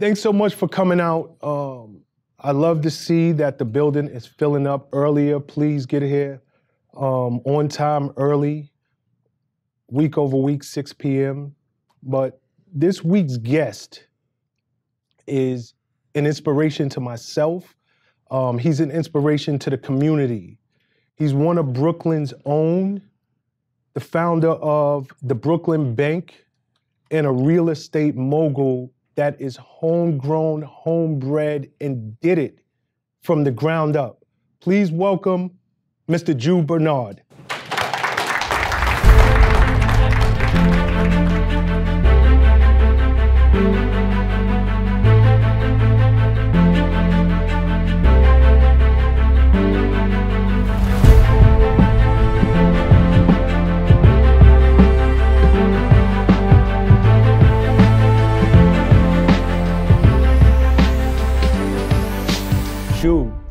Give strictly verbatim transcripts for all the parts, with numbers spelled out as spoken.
Thanks so much for coming out. Um, I love to see that the building is filling up earlier. Please get here um, on time early, week over week, six p m But this week's guest is an inspiration to myself. Um, he's an inspiration to the community. He's one of Brooklyn's own, the founder of the Brooklyn Bank, and a real estate mogul that is homegrown, homebred, and did it from the ground up. Please welcome Mister Jude Bernard.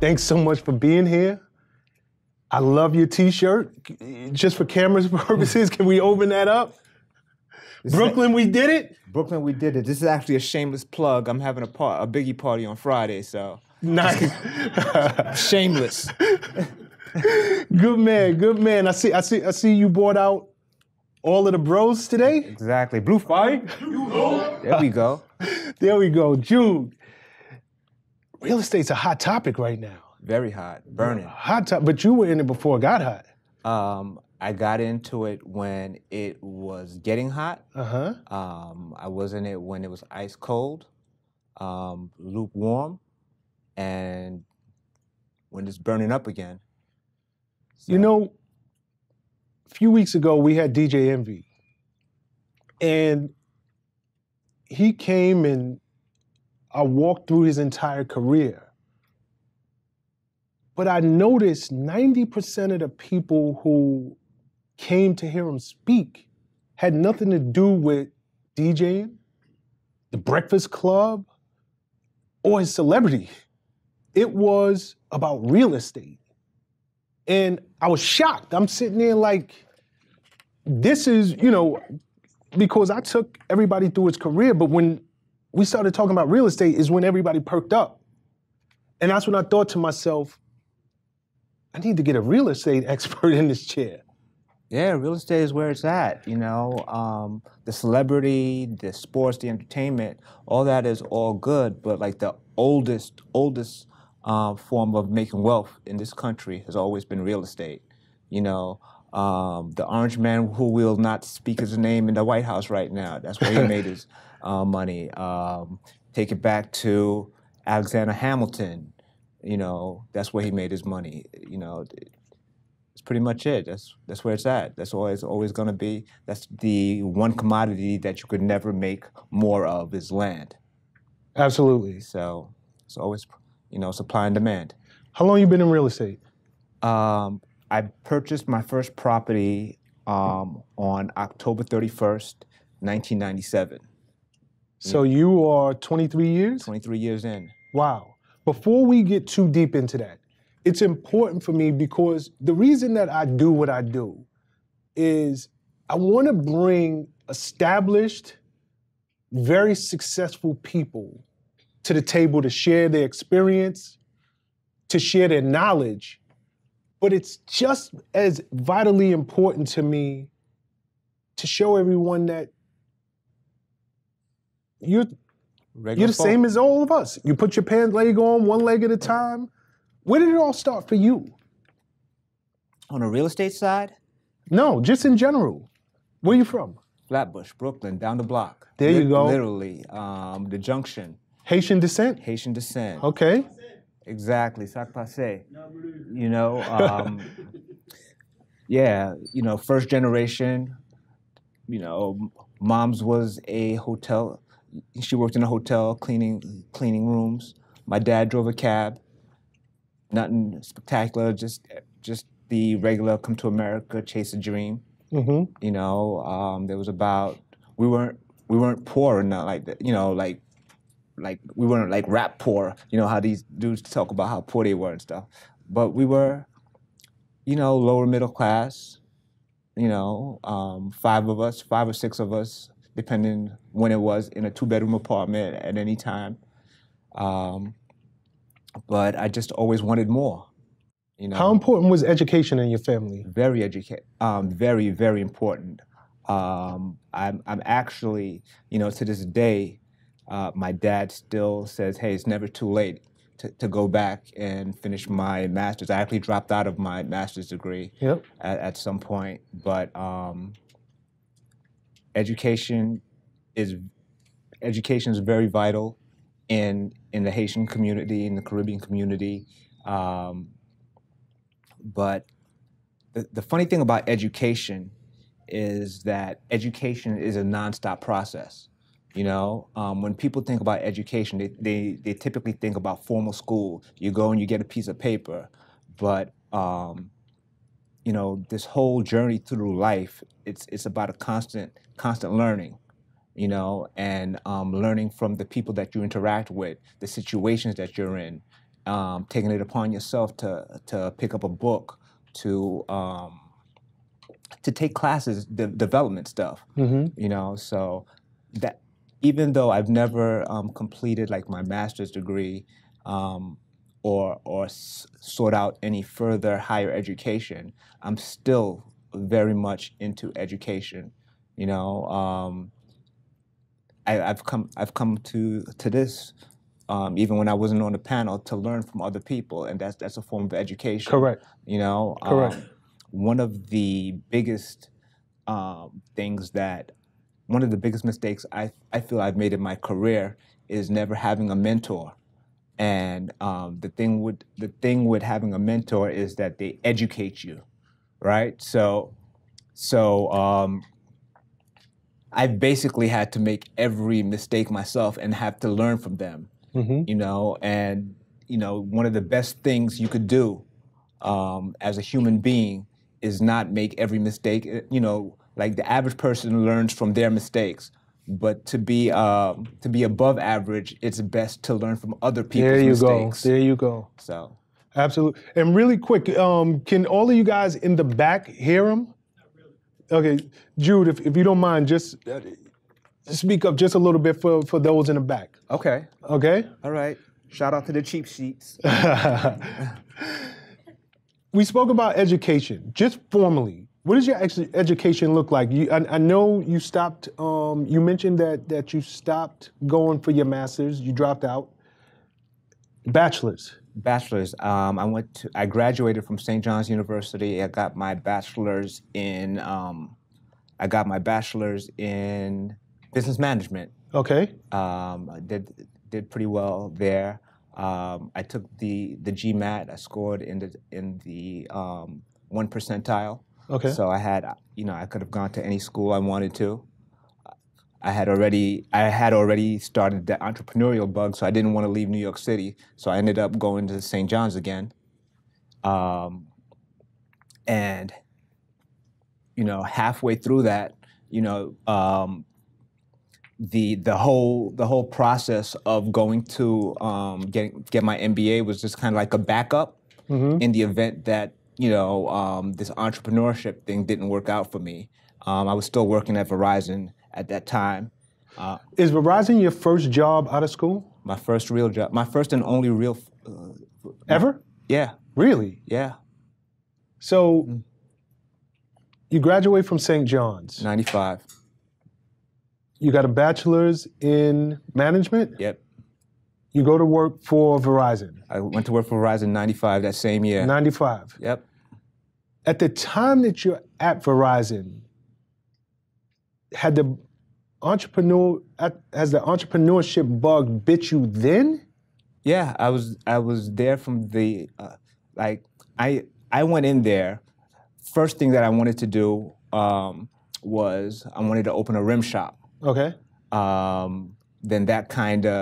Thanks so much for being here. I love your T-shirt. Just for camera's purposes, can we open that up? This Brooklyn, a, we did it. Brooklyn, we did it. This is actually a shameless plug. I'm having a part, a biggie party on Friday, so nice. Shameless. Good man, good man. I see, I see, I see. You brought out all of the bros today. Exactly, blue fire. There we go. There we go, Jude. Real estate's a hot topic right now. Very hot, burning. Hot topic, but you were in it before it got hot. Um, I got into it when it was getting hot. Uh-huh. Um, I was in it when it was ice cold, um, lukewarm, and when it's burning up again. So. You know, a few weeks ago we had D J Envy, and he came and I walked through his entire career, but I noticed ninety percent of the people who came to hear him speak had nothing to do with DJing, the Breakfast Club, or his celebrity. It was about real estate. And I was shocked. I'm sitting there like, this is, you know, because I took everybody through his career, but when we started talking about real estate is when everybody perked up. And that's when I thought to myself, I need to get a real estate expert in this chair. Yeah, real estate is where it's at, you know. Um, the celebrity, the sports, the entertainment, all that is all good, but like the oldest, oldest um, form of making wealth in this country has always been real estate, you know. Um, the orange man who will not speak his name in the White House right now, that's where he made his uh, money. Um, take it back to Alexander Hamilton, you know, that's where he made his money. You know, it's pretty much it. That's, that's where it's at. That's always, always gonna be. That's the one commodity that you could never make more of is land. Absolutely. So it's always, you know, supply and demand. How long you been in real estate? Um, I purchased my first property um, on October thirty-first, nineteen ninety-seven. So yeah. You are twenty-three years? twenty-three years in. Wow. Before we get too deep into that, it's important for me because the reason that I do what I do is I want to bring established, very successful people to the table to share their experience, to share their knowledge. But it's just as vitally important to me to show everyone that you're, you're the same as all of us. You put your pant leg on one leg at a time. Where did it all start for you? On the real estate side? No, just in general. Where are you from? Flatbush, Brooklyn, down the block. There you go. Literally, um, the junction. Haitian descent? Haitian descent. Okay. Exactly, sac passé, you know, um, yeah, you know, first generation, you know, mom's was a hotel, she worked in a hotel cleaning cleaning rooms. My dad drove a cab, nothing spectacular, just just the regular come to America, chase a dream, mm-hmm. you know, um, there was about, we weren't, we weren't poor and not like that, you know, like, Like, we weren't like rap poor, you know, how these dudes talk about how poor they were and stuff. But we were, you know, lower middle class, you know, um, five of us, five or six of us, depending when it was, in a two-bedroom apartment at any time. Um, but I just always wanted more. You know, how important was education in your family? Very educa- um, very, very important. Um, I'm, I'm actually, you know, to this day, uh, my dad still says, hey, it's never too late to, to go back and finish my master's. I actually dropped out of my master's degree yep. at, at some point, but um, education is education is very vital in in the Haitian community, in the Caribbean community. Um, But the, the funny thing about education is that education is a nonstop process. You know, um, when people think about education, they, they, they typically think about formal school. You go and you get a piece of paper. But, um, you know, this whole journey through life, it's, it's about a constant, constant learning, you know, and um, learning from the people that you interact with, the situations that you're in. Um, taking it upon yourself to to pick up a book, to um, to take classes, de development stuff, mm-hmm. you know. So that even though I've never um, completed like my master's degree um, or or s sought out any further higher education, I'm still very much into education, you know. Um, I, I've come I've come to to this. Um, even when I wasn't on the panel, to learn from other people, and that's that's a form of education. Correct. You know. Correct. Um, one of the biggest um, things that, one of the biggest mistakes I I feel I've made in my career is never having a mentor. And um, the thing with the thing with having a mentor is that they educate you, right? So, so. Um, I've basically had to make every mistake myself and have to learn from them. Mm-hmm. You know, and, you know, one of the best things you could do um, as a human being is not make every mistake. You know, like the average person learns from their mistakes, but to be uh, to be above average, it's best to learn from other people's there you mistakes. Go. There you go. So, absolutely. And really quick, um, can all of you guys in the back hear him? Okay, Jude, if, if you don't mind, just speak up just a little bit for, for those in the back. Okay. Okay? All right. Shout out to the cheap sheets. We spoke about education, just formally. What does your education look like? You, I, I know you stopped, um, you mentioned that, that you stopped going for your master's. You dropped out. Bachelor's. Bachelor's. Um, I went to, I graduated from Saint John's University. I got my bachelor's in, um, I got my bachelor's in business management. Okay. Um, I did did pretty well there. Um, I took the the G MAT. I scored in the in the um, one percentile. Okay. So I had, you know, I could have gone to any school I wanted to. I had already I had already started the entrepreneurial bug, so I didn't want to leave New York City. So I ended up going to Saint John's again, um, and you know, halfway through that, you know, um, the the whole the whole process of going to um, getting get my M B A was just kind of like a backup mm-hmm. in the event that, you know, um, this entrepreneurship thing didn't work out for me. Um, I was still working at Verizon at that time. Uh, Is Verizon your first job out of school? My first real job. My first and only real... Uh, Ever? Yeah. Really? Yeah. So, mm-hmm. you graduate from Saint John's. ninety-five. You got a bachelor's in management? Yep. You go to work for Verizon? I went to work for Verizon in ninety-five, that same year. ninety-five? Yep. At the time that you're at Verizon, Had the entrepreneur has the entrepreneurship bug bit you then? Yeah, I was I was there from the uh, like I I went in there. First thing that I wanted to do um, was I wanted to open a rim shop. Okay. Um, then that kind of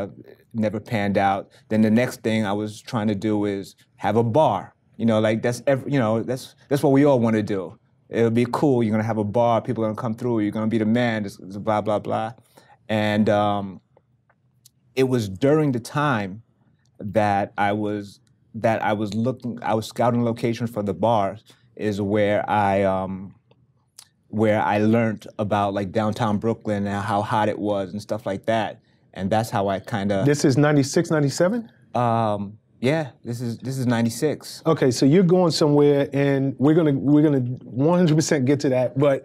never panned out. Then the next thing I was trying to do is have a bar. You know, like that's every, you know that's that's what we all want to do. It'll be cool. You're going to have a bar. People are going to come through. You're going to be the man, just, just blah, blah, blah. And um, it was during the time that I was that I was looking, I was scouting locations for the bars is where I, um, where I learned about like downtown Brooklyn and how hot it was and stuff like that. And that's how I kind of... This is ninety-six, ninety-seven? Um, yeah, this is this is ninety-six. Okay, so you're going somewhere, and we're gonna we're gonna one hundred percent get to that. But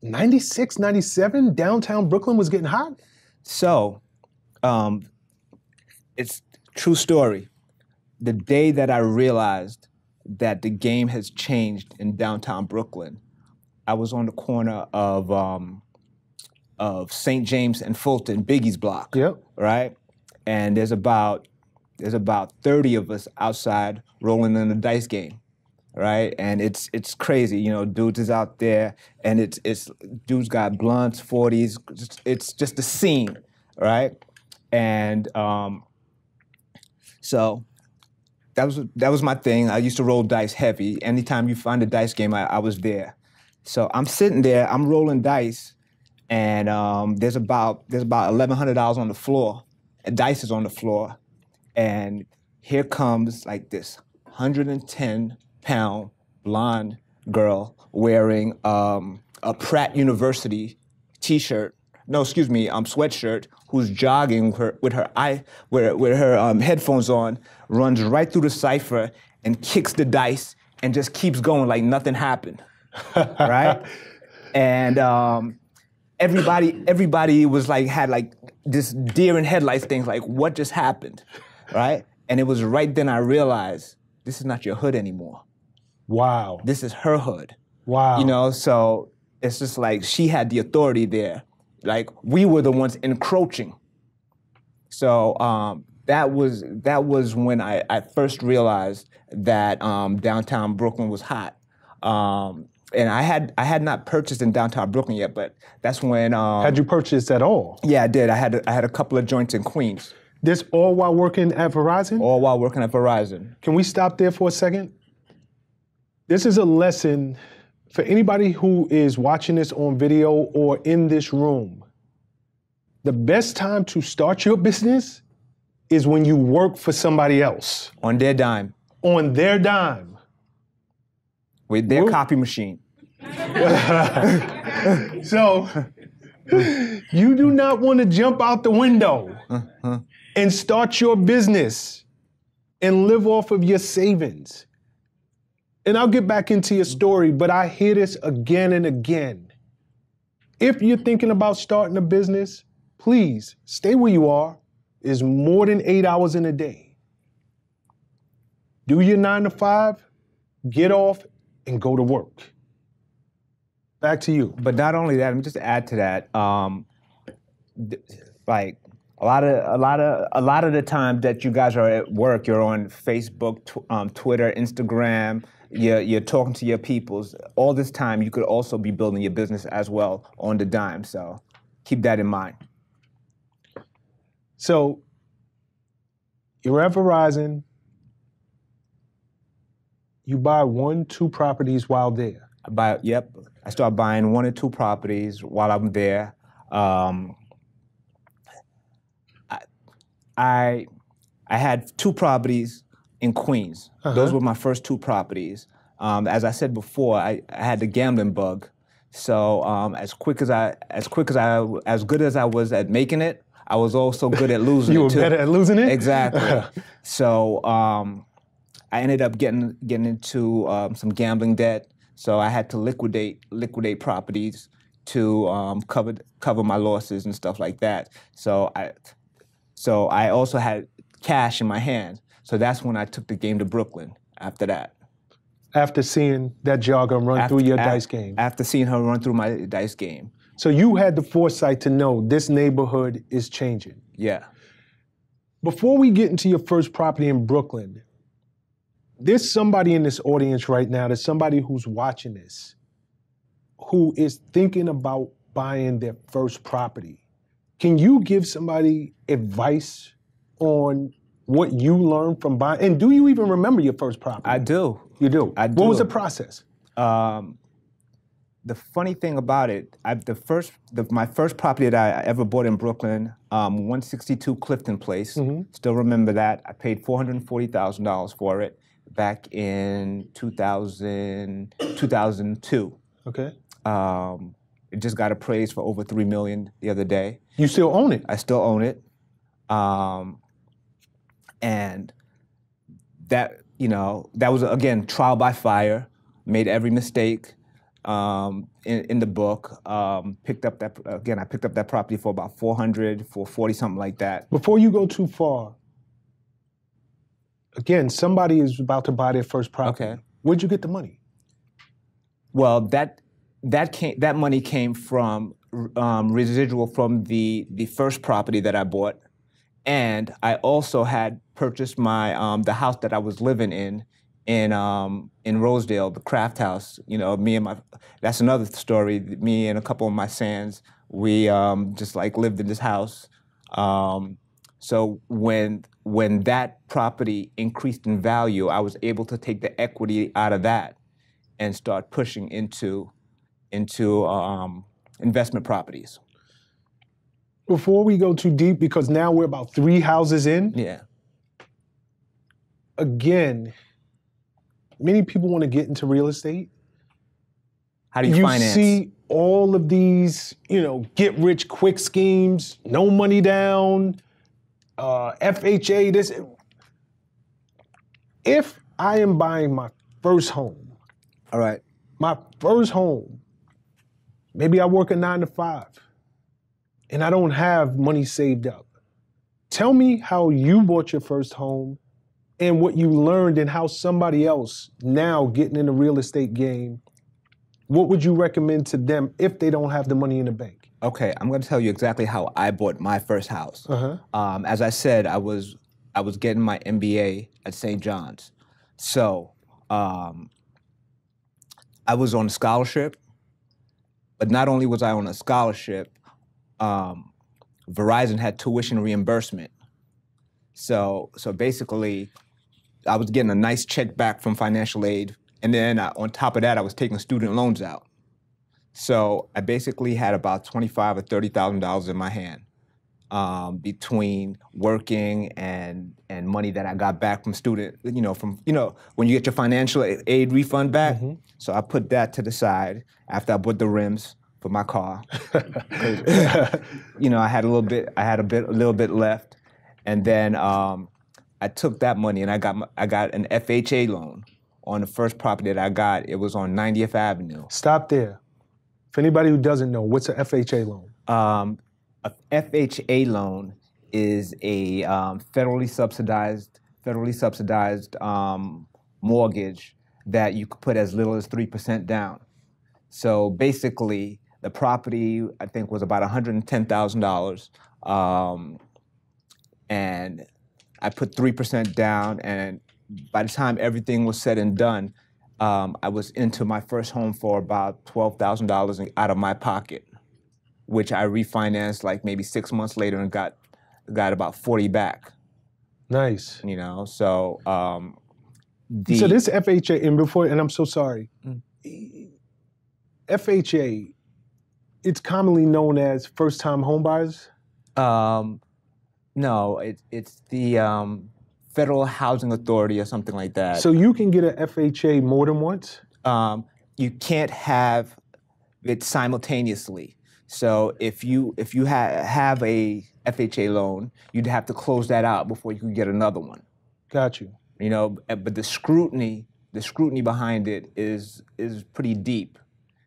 ninety-six, ninety-seven, downtown Brooklyn was getting hot. So, um, it's true story. The day that I realized that the game has changed in downtown Brooklyn, I was on the corner of um, of Saint James and Fulton, Biggie's block. Yep. Right. And there's about there's about thirty of us outside rolling in a dice game, right? And it's it's crazy, you know. Dudes is out there, and it's it's dudes got blunts, forties. It's just a scene, right? And um, so that was that was my thing. I used to roll dice heavy. Anytime you find a dice game, I, I was there. So I'm sitting there, I'm rolling dice, and um, there's about there's about eleven hundred dollars on the floor. Dice is on the floor, and here comes like this one hundred ten pound blonde girl wearing um, a Pratt University t-shirt, no, excuse me, um, sweatshirt, who's jogging with her, with her, eye, with, with her um, headphones on, runs right through the cipher and kicks the dice and just keeps going like nothing happened, right? And um, everybody, everybody was like, had like, this deer in headlights things like, what just happened, right? And it was right then I realized, this is not your hood anymore. Wow. This is her hood. Wow. You know, so it's just like, she had the authority there. Like, we were the ones encroaching. So um, that was that was when I, I first realized that um, downtown Brooklyn was hot. Um, And I had I had not purchased in downtown Brooklyn yet, but that's when... Um, had you purchased at all? Yeah, I did. I had a, I had a couple of joints in Queens. This all while working at Verizon? All while working at Verizon. Can we stop there for a second? This is a lesson for anybody who is watching this on video or in this room. The best time to start your business is when you work for somebody else. On their dime. On their dime. With their We're, copy machine. So, you do not want to jump out the window uh-huh. and start your business and live off of your savings. And I'll get back into your story, but I hear this again and again. If you're thinking about starting a business, please stay where you are. It's more than eight hours in a day. Do your nine to five, get off, and go to work. Back to you. But not only that, I'm just to add to that. Um, th like a lot of a lot of a lot of the time that you guys are at work, you're on Facebook, tw um, Twitter, Instagram. You're you're talking to your peoples. All this time, you could also be building your business as well on the dime. So keep that in mind. So you're at Verizon. You buy one, two properties while there. I buy, yep. I start buying one or two properties while I'm there. Um, I, I I had two properties in Queens. Uh-huh. Those were my first two properties. Um, as I said before, I, I had the gambling bug. So um, as quick as I, as quick as I, as good as I was at making it, I was also good at losing it. You were it too. Better at losing it? Exactly. So um, I ended up getting getting into um, some gambling debt. So I had to liquidate liquidate properties to um, cover cover my losses and stuff like that. So I so I also had cash in my hand. So that's when I took the game to Brooklyn. After that, after seeing that jogger run after, through your after, dice game, after seeing her run through my dice game. So you had the foresight to know this neighborhood is changing. Yeah. Before we get into your first property in Brooklyn, there's somebody in this audience right now, there's somebody who's watching this, who is thinking about buying their first property. Can you give somebody advice on what you learned from buying? And do you even remember your first property? I do. You do? I do. What was the process? Um, the funny thing about it, I, the first, the, my first property that I ever bought in Brooklyn, um, one sixty-two Clifton Place, mm-hmm. still remember that. I paid four hundred forty thousand dollars for it. Back in two thousand, two thousand two. Okay. Um, it just got appraised for over three million dollars the other day. You still own it? I still own it. Um, and that, you know, that was, again, trial by fire. Made every mistake um, in, in the book. Um, picked up that, again, I picked up that property for about four hundred, four forty, something like that. Before you go too far, again, somebody is about to buy their first property. Okay. Where'd you get the money? Well, that that came that money came from um, residual from the the first property that I bought, and I also had purchased my um, the house that I was living in in um, in Rosedale, the Craft House. You know, me and my that's another story. Me and a couple of my sons, we um, just like lived in this house. Um, so when when that property increased in value, I was able to take the equity out of that and start pushing into into um, investment properties. Before we go too deep, because now we're about three houses in. Yeah. Again, many people want to get into real estate. How do you, you finance? You see all of these, you know, get rich quick schemes, no money down, uh, F H A, this. If I am buying my first home, all right, my first home, maybe I work a nine to five and I don't have money saved up. Tell me how you bought your first home and what you learned and how somebody else now getting in the real estate game, what would you recommend to them if they don't have the money in the bank? Okay, I'm gonna tell you exactly how I bought my first house. Uh-huh. Um, as I said, I was, I was getting my M B A at Saint John's. So, um, I was on a scholarship, but not only was I on a scholarship, um, Verizon had tuition reimbursement. So, so basically, I was getting a nice check back from financial aid, and then I, on top of that, I was taking student loans out. So I basically had about twenty-five or thirty thousand dollars in my hand um, between working and and money that I got back from student, you know, from you know when you get your financial aid refund back. Mm-hmm. So I put that to the side after I bought the rims for my car. You know, I had a little bit, I had a bit, a little bit left. And then um, I took that money and I got my, I got an F H A loan on the first property that I got. It was on ninetieth avenue. Stop there. For anybody who doesn't know, what's an F H A loan? Um, a F H A loan is a um, federally subsidized federally subsidized um, mortgage that you could put as little as three percent down. So basically, the property I think was about one hundred and ten thousand dollars. Um, And I put three percent down, and by the time everything was said and done, um, I was into my first home for about twelve thousand dollars out of my pocket, which I refinanced like maybe six months later and got got about forty back. Nice. You know, so... Um, the so this F H A, and before, and I'm so sorry, mm. F H A, it's commonly known as first-time homebuyers? Um... No, it, it's the um, Federal Housing Authority or something like that. So you can get an F H A more than once? Um, you can't have it simultaneously. So if you if you ha have a F H A loan, you'd have to close that out before you could get another one. Got you. You know, but the scrutiny the scrutiny behind it is is pretty deep.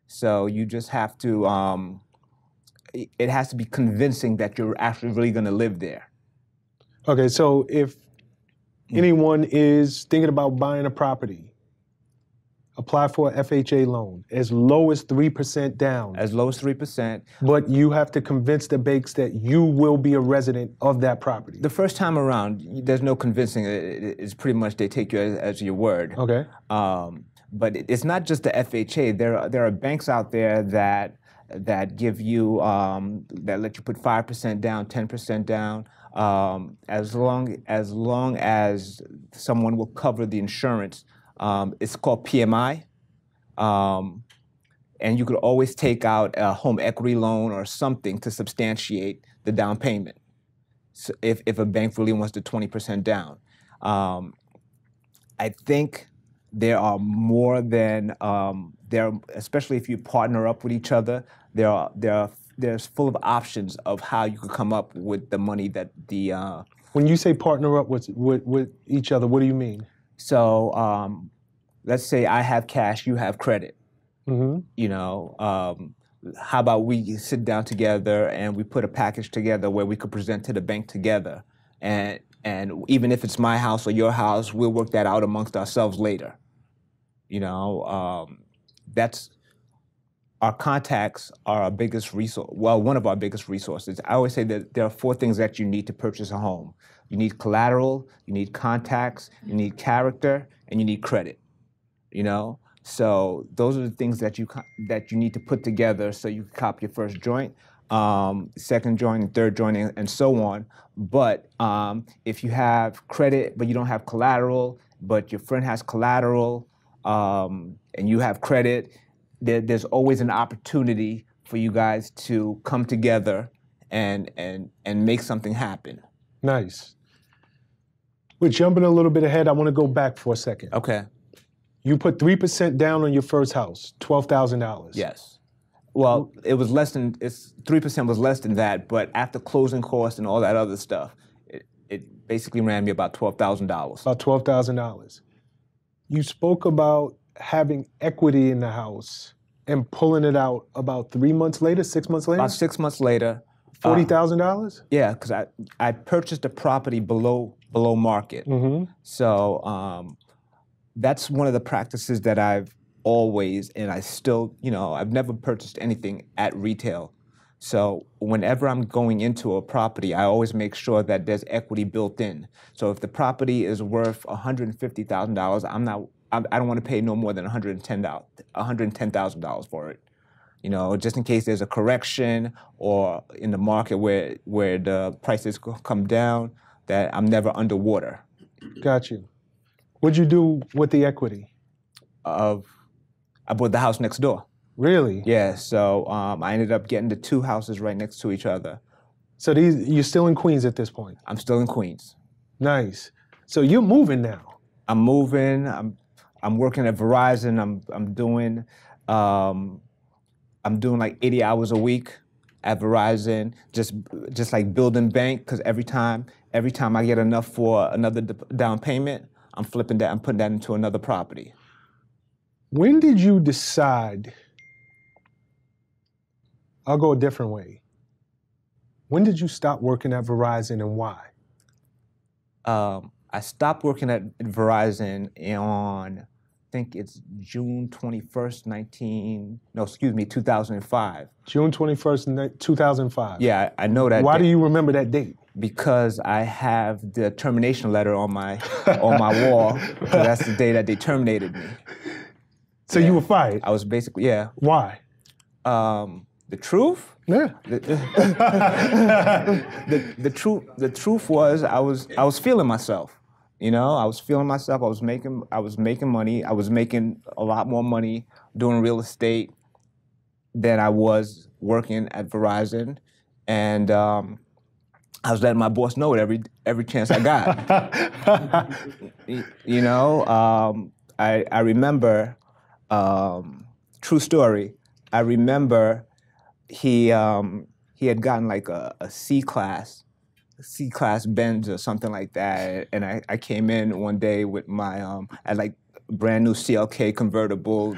So you just have to um, it has to be convincing that you're actually really going to live there. Okay, so if anyone is thinking about buying a property, apply for an F H A loan, as low as three percent down. As low as three percent. But you have to convince the banks that you will be a resident of that property. The first time around, there's no convincing. It's pretty much they take you as, as your word. Okay. Um, but it's not just the F H A. There are, there are banks out there that... that give you, um, that let you put five percent down, ten percent down, um, as long as long as someone will cover the insurance. Um, it's called P M I. Um, and you could always take out a home equity loan or something to substantiate the down payment, so if, if a bank really wants the twenty percent down. Um, I think there are more than um, there, especially if you partner up with each other. There are there are there's full of options of how you could come up with the money that the. Uh, when you say partner up with with, with each other, what do you mean? So um, let's say I have cash, you have credit. Mm-hmm. You know, um, how about we sit down together and we put a package together where we could present to the bank together, and. And even if it's my house or your house, we'll work that out amongst ourselves later. You know, um, that's our contacts are our biggest resource. Well, one of our biggest resources. I always say that there are four things that you need to purchase a home. You need collateral, you need contacts, you need character, and you need credit. You know, so those are the things that you that you need to put together so you can cop your first joint. Um, second joint, third joint, and so on. But um, if you have credit, but you don't have collateral, but your friend has collateral, um, and you have credit, there, there's always an opportunity for you guys to come together and and and make something happen. Nice. We're jumping a little bit ahead. I want to go back for a second. Okay. You put three percent down on your first house, twelve thousand dollars. Yes. Well, it was less than, it's three percent was less than that, but after closing costs and all that other stuff, it, it basically ran me about twelve thousand dollars. About twelve thousand dollars. You spoke about having equity in the house and pulling it out about three months later, six months later? About six months later. forty thousand dollars? Uh, yeah, because I, I purchased a property below, below market. Mm-hmm. So um, that's one of the practices that I've always, and I still, you know, I've never purchased anything at retail. So whenever I'm going into a property, I always make sure that there's equity built in. So if the property is worth one hundred fifty thousand dollars, I'm not, I don't want to pay no more than one hundred ten thousand dollars for it. You know, just in case there's a correction or in the market where, where the prices come down, that I'm never underwater. Got you. What'd you do with the equity? Of... I bought the house next door. Really? Yeah, so um, I ended up getting the two houses right next to each other. So these, you're still in Queens at this point? I'm still in Queens. Nice. So you're moving now? I'm moving. I'm I'm working at Verizon. I'm I'm doing um, I'm doing like eighty hours a week at Verizon, just just like building bank, because every time every time I get enough for another down payment, I'm flipping that. I'm putting that into another property. When did you decide, I'll go a different way. When did you stop working at Verizon and why? Um, I stopped working at Verizon on, I think it's June twenty-first, nineteen, no, excuse me, two thousand five. June twenty-first, two thousand five. Yeah, I, I know that. Why do you remember that date? Because I have the termination letter on my, on my wall, because that's the day that they terminated me. So yeah. You were fired? I was basically, yeah. Why? Um, the truth? Yeah. The, the, the truth. The truth was, I was I was feeling myself. You know, I was feeling myself. I was making I was making money. I was making a lot more money doing real estate than I was working at Verizon, and um, I was letting my boss know it every every chance I got. You know, um, I I remember. Um, true story. I remember he um, he had gotten like a, a C class, C class Benz or something like that, and I, I came in one day with my um, I had like brand new C L K convertible,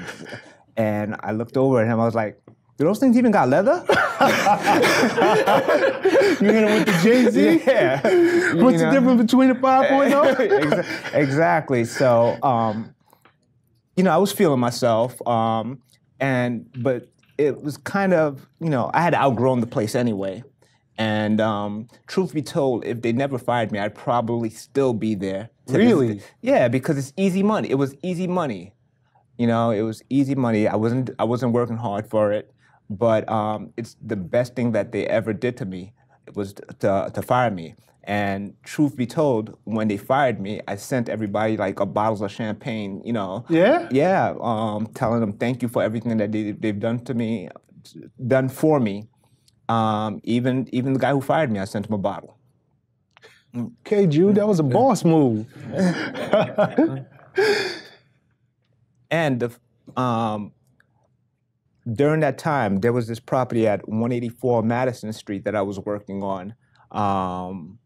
and I looked over at him. I was like, "Do those things even got leather?" You hit him with the Jay Z. Yeah. What's you know? The difference between a five point oh? Exactly. So. Um, You know, I was feeling myself, um, and but it was kind of, you know, I had outgrown the place anyway. And um, truth be told, if they never fired me, I'd probably still be there. Really? Yeah, because it's easy money. It was easy money. You know, it was easy money. I wasn't, I wasn't working hard for it, but um, it's the best thing that they ever did to me. It was to, to fire me. And truth be told, when they fired me, I sent everybody like a bottle of champagne, you know. Yeah? Yeah, um, telling them thank you for everything that they, they've done to me, done for me. Um, even even the guy who fired me, I sent him a bottle. Okay, Jude, that was a boss move. And the, um, during that time, there was this property at one eighty-four Madison Street that I was working on. Um,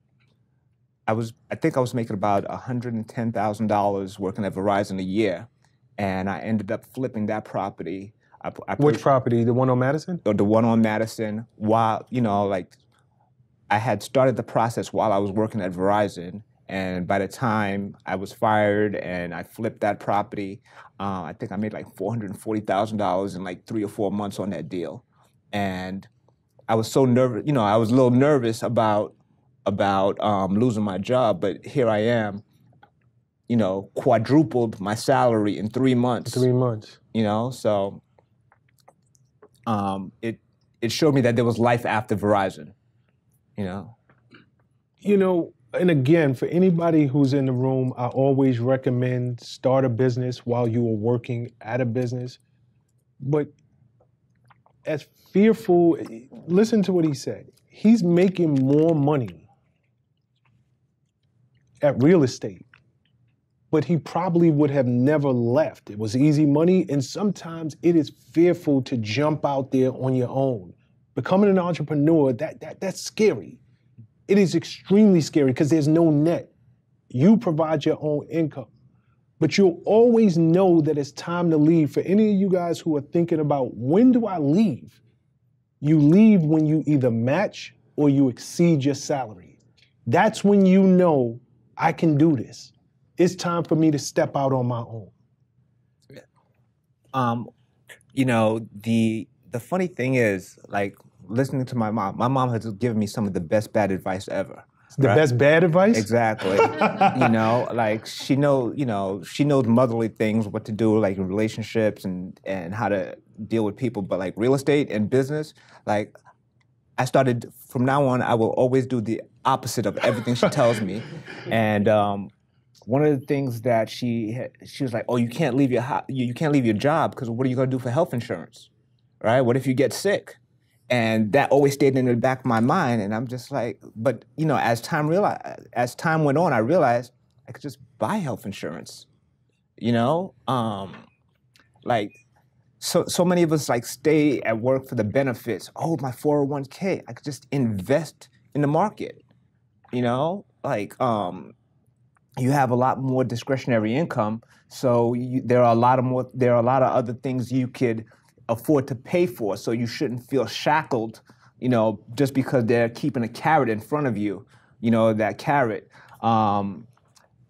I was, I think I was making about one hundred ten thousand dollars working at Verizon a year, and I ended up flipping that property. I, I Which property? The one on Madison? The, the one on Madison. While, you know, like, I had started the process while I was working at Verizon, and by the time I was fired and I flipped that property, uh, I think I made like four hundred forty thousand dollars in like three or four months on that deal. And I was so nervous, you know, I was a little nervous about about um, losing my job, but here I am, you know, quadrupled my salary in three months. Three months. You know, so um, it it showed me that there was life after Verizon, you know. You know, and again, for anybody who's in the room, I always recommend start a business while you are working at a business. But as fearful, listen to what he said. He's making more money at real estate, but he probably would have never left. It was easy money, and sometimes it is fearful to jump out there on your own. Becoming an entrepreneur, that, that, that's scary. It is extremely scary because there's no net. You provide your own income, but you'll always know that it's time to leave. For any of you guys who are thinking about, when do I leave? You leave when you either match or you exceed your salary. That's when you know, I can do this. It's time for me to step out on my own. Yeah. Um, you know, the the funny thing is, like, listening to my mom, my mom has given me some of the best bad advice ever. The right? best bad advice? Exactly. You know, like, she know, you know, she knows motherly things, what to do, like, in relationships and, and how to deal with people. But, like, real estate and business, like, I started, from now on, I will always do the opposite of everything she tells me. And um, one of the things that she, she was like, oh, you can't leave your, ho you can't leave your job because what are you going to do for health insurance, right? What if you get sick? And that always stayed in the back of my mind, and I'm just like, but you know, as time realized, as time went on, I realized I could just buy health insurance, you know, um, like so so many of us like stay at work for the benefits. Oh, my four oh one K, I could just invest in the market, you know, like um, you have a lot more discretionary income, so you, there are a lot of more, there are a lot of other things you could afford to pay for, so you shouldn't feel shackled, you know, just because they're keeping a carrot in front of you, you know, that carrot. Um,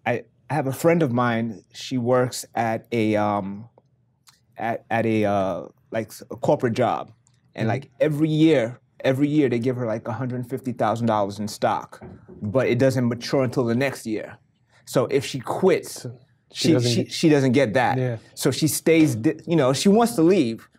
I, I have a friend of mine, she works at a, um, at, at a, uh, like, a corporate job, and like every year, every year they give her like one hundred fifty thousand dollars in stock, but it doesn't mature until the next year. So if she quits, she, she, doesn't, she, she doesn't get that. Yeah. So she stays, you know, she wants to leave,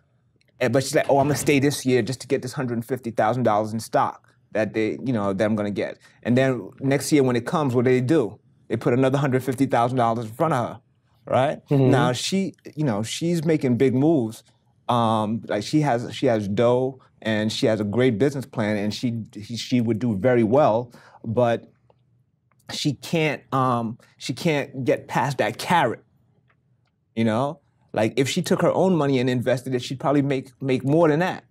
but she's like, oh, I'm gonna stay this year just to get this one hundred fifty thousand dollars in stock that they, you know, that I'm gonna get. And then next year when it comes, what do they do? They put another one hundred fifty thousand dollars in front of her, right? Mm-hmm. Now she, you know, she's making big moves. Um, like she has, she has dough and she has a great business plan, and she she would do very well, but she can't, um, she can't get past that carrot, you know. Like, if she took her own money and invested it, she'd probably make, make more than that.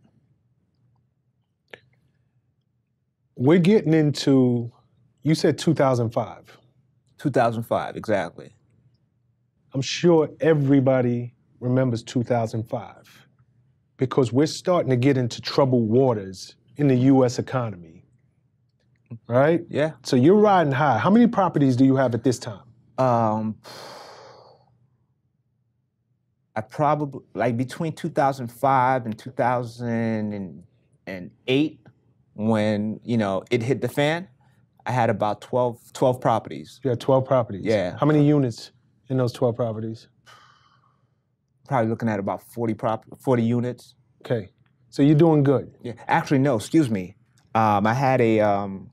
We're getting into, you said two thousand five. two thousand five, exactly. I'm sure everybody remembers two thousand five because we're starting to get into troubled waters in the U S economy, right? Yeah. So you're riding high. How many properties do you have at this time? Um... I probably, like between two thousand five and two thousand eight, when, you know, it hit the fan, I had about twelve, twelve properties. You had twelve properties? Yeah. How many units in those twelve properties? Probably looking at about forty, prop forty units. Okay. So you're doing good? Yeah. Actually, no, excuse me. Um, I had a, um,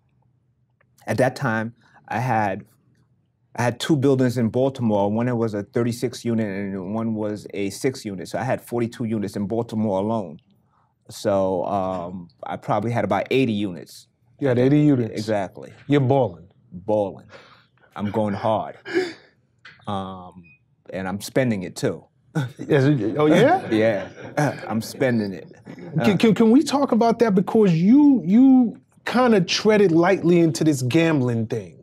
at that time, I had I had two buildings in Baltimore. One was a thirty-six unit and one was a six unit. So I had forty-two units in Baltimore alone. So um, I probably had about eighty units. You had eighty units? Exactly. You're balling. Balling. I'm going hard. Um, and I'm spending it too. Oh yeah? Yeah, I'm spending it. Uh, can, can, can we talk about that? Because you you kind of treaded lightly into this gambling thing.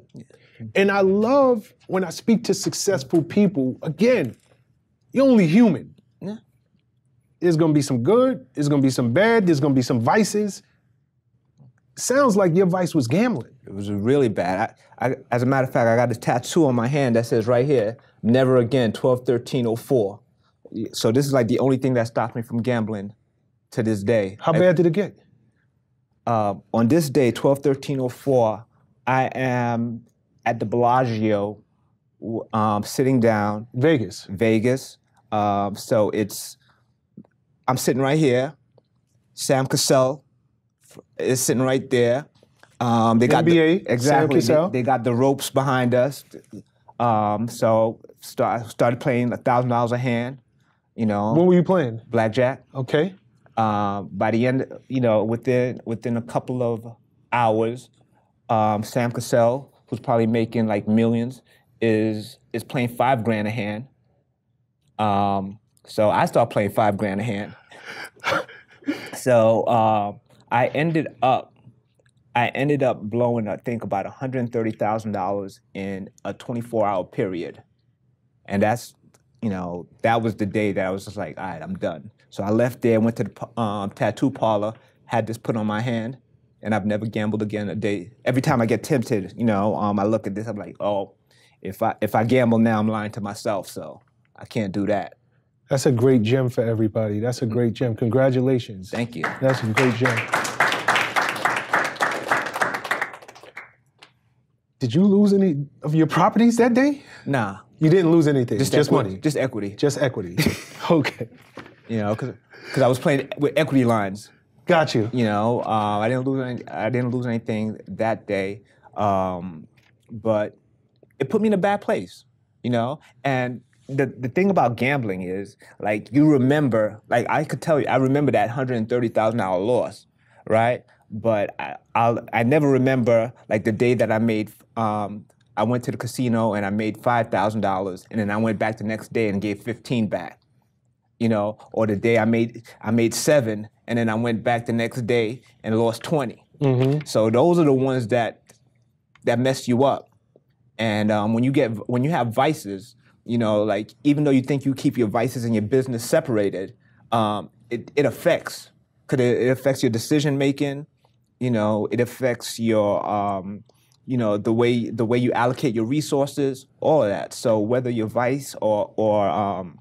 And I love when I speak to successful people, again, you're only human. Yeah. There's gonna be some good, there's gonna be some bad, there's gonna be some vices. Sounds like your vice was gambling. It was really bad. I, I, as a matter of fact, I got a tattoo on my hand that says right here, never again, twelve thirteen oh four. So this is like the only thing that stopped me from gambling to this day. How bad did it get? Uh, on this day, twelve thirteen oh four, I am at the Bellagio, um, sitting down. Vegas. Vegas. Um, so it's, I'm sitting right here. Sam Cassell is sitting right there. Um, they got M B A, the, exactly. They, they got the ropes behind us. Um, so start, started playing a thousand dollars a hand. You know. What were you playing? Blackjack. Okay. Um, by the end, you know, within within a couple of hours, um, Sam Cassell, who's probably making like millions, is is playing five grand a hand. Um, so I start playing five grand a hand. so uh, I ended up, I ended up blowing, I think, about one hundred thirty thousand dollars in a twenty-four hour period, and that's, you know, that was the day that I was just like, all right, I'm done. So I left there, went to the um, tattoo parlor, had this put on my hand, and I've never gambled again a day. Every time I get tempted, you know, um, I look at this, I'm like, oh, if I if I gamble now, I'm lying to myself, so I can't do that. That's a great gem for everybody. That's a great gem. Congratulations. Thank you. That's a great gem. Did you lose any of your properties that day? Nah. You didn't lose anything? Just, just money? Just equity. Just equity. Okay. You know, cause, cause I was playing with equity lines. Got you. You know, uh, I didn't lose any, I didn't lose anything that day, um, but it put me in a bad place. You know, and the the thing about gambling is, like, you remember, like I could tell you, I remember that one hundred thirty thousand dollar loss, right? But I I'll, I never remember like the day that I made. Um, I went to the casino and I made five thousand dollars, and then I went back the next day and gave fifteen back. You know, or the day I made I made seven, and then I went back the next day and lost twenty. Mm-hmm. So those are the ones that that mess you up. And um, when you get when you have vices, you know, like even though you think you keep your vices and your business separated, um, it it affects. 'Cause it, it affects your decision making. You know, it affects your um, you know, the way the way you allocate your resources, all of that. So whether your vice or or um,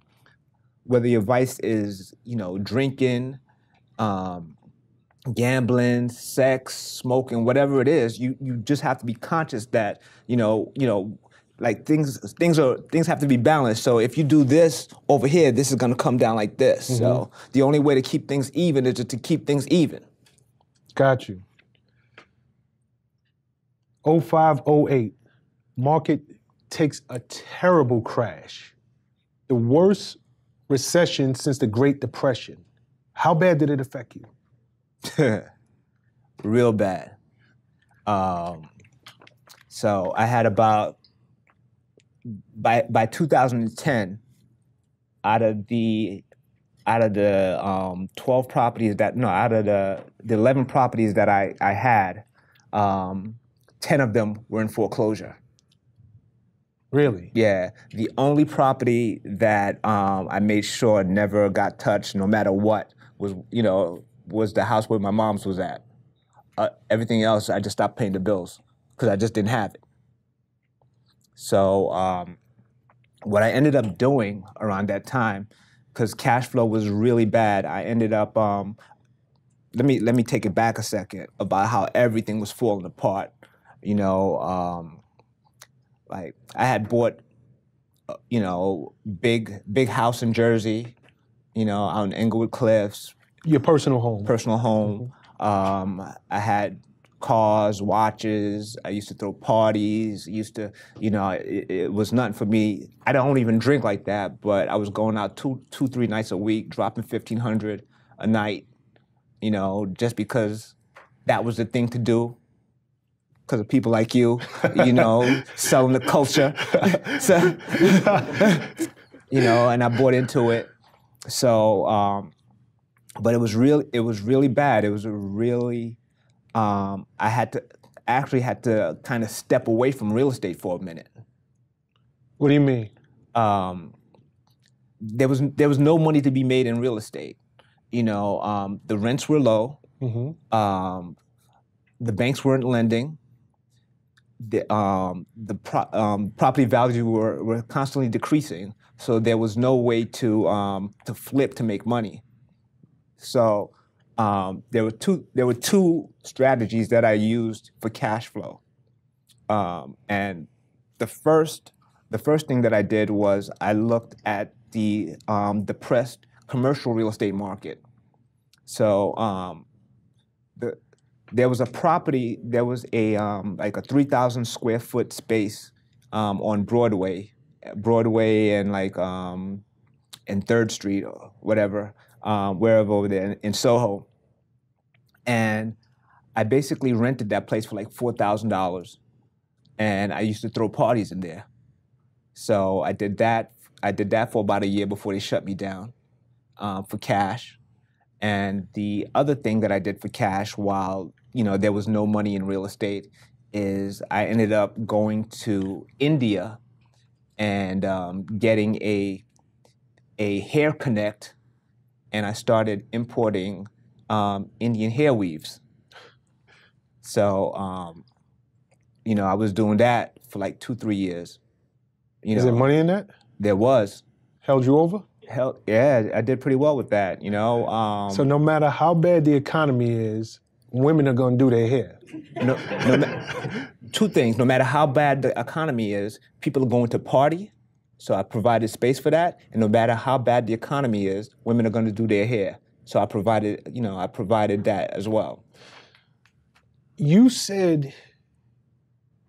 whether your vice is, you know, drinking, um, gambling, sex, smoking, whatever it is, you you just have to be conscious that, you know, you know, like things things are things have to be balanced. So if you do this over here, this is gonna come down like this. Mm-hmm. So the only way to keep things even is just to keep things even. Got you. oh five oh eight, market takes a terrible crash. The worst recession since the Great Depression. How bad did it affect you? Real bad. Um, so I had about, by by two thousand ten, out of the out of the um, twelve properties that no out of the the eleven properties that I I had, um, ten of them were in foreclosure. Really? Yeah. The only property that um, I made sure never got touched, no matter what, was, you know, was the house where my mom's was at. Uh, everything else, I just stopped paying the bills because I just didn't have it. So um, what I ended up doing around that time, because cash flow was really bad, I ended up, um, let me let me take it back a second about how everything was falling apart. You know, um, like I had bought, you know, big big house in Jersey, you know, out in Englewood Cliffs. Your personal home. Personal home. Mm-hmm. um, I had cars, watches. I used to throw parties. Used to, you know, it, it was nothing for me. I don't even drink like that, but I was going out two, two, three nights a week, dropping fifteen hundred a night, you know, just because that was the thing to do. Because of people like you, you know, selling the culture. So, you know, and I bought into it. So, um, but it was really, it was really bad. It was a really, um, I had to actually had to kind of step away from real estate for a minute. What do you mean? Um, there was there was no money to be made in real estate. You know, um, the rents were low. Mm-hmm. Um, the banks weren't lending. The um, the pro um, property values were were constantly decreasing. So there was no way to um, to flip to make money. So um, there were two there were two strategies that I used for cash flow. Um, and the first the first thing that I did was I looked at the um, depressed commercial real estate market. So um, the, there was a property, there was a um, like a three thousand square foot space um, on Broadway, Broadway and like um, and Third Street or whatever, um, wherever over there in, in Soho. And I basically rented that place for like four thousand dollars, and I used to throw parties in there. So I did that. I did that for about a year before they shut me down. Um, for cash. And the other thing that I did for cash while, you know, there was no money in real estate is I ended up going to India and um, getting a, a hair connect, and I started importing um, Indian hair weaves. So, um, you know, I was doing that for like two, three years. You know, is there money in that? There was. Held you over? Hell, yeah, I did pretty well with that, you know. Um, so no matter how bad the economy is, women are going to do their hair. No, no ma two things. No matter how bad the economy is, people are going to party, so I provided space for that. And no matter how bad the economy is, women are going to do their hair. So I provided, you know, I provided that as well. You said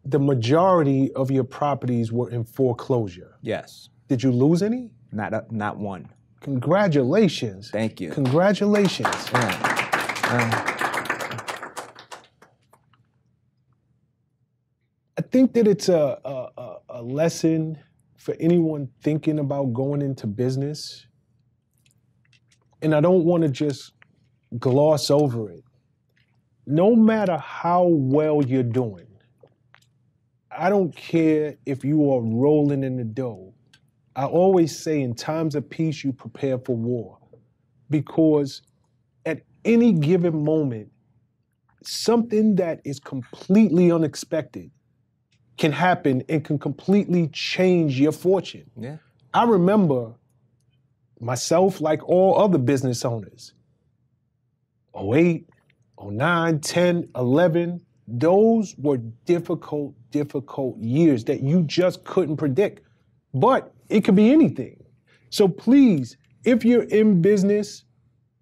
the majority of your properties were in foreclosure. Yes. Did you lose any? Not a, not one. Congratulations. Thank you. Congratulations. Yeah. Uh, I think that it's a, a, a lesson for anyone thinking about going into business. And I don't want to just gloss over it. No matter how well you're doing, I don't care if you are rolling in the dough. I always say in times of peace, you prepare for war, because at any given moment, something that is completely unexpected can happen and can completely change your fortune. Yeah. I remember myself, like all other business owners, oh eight, oh nine, ten, eleven, those were difficult, difficult years that you just couldn't predict. But it could be anything. So please, if you're in business,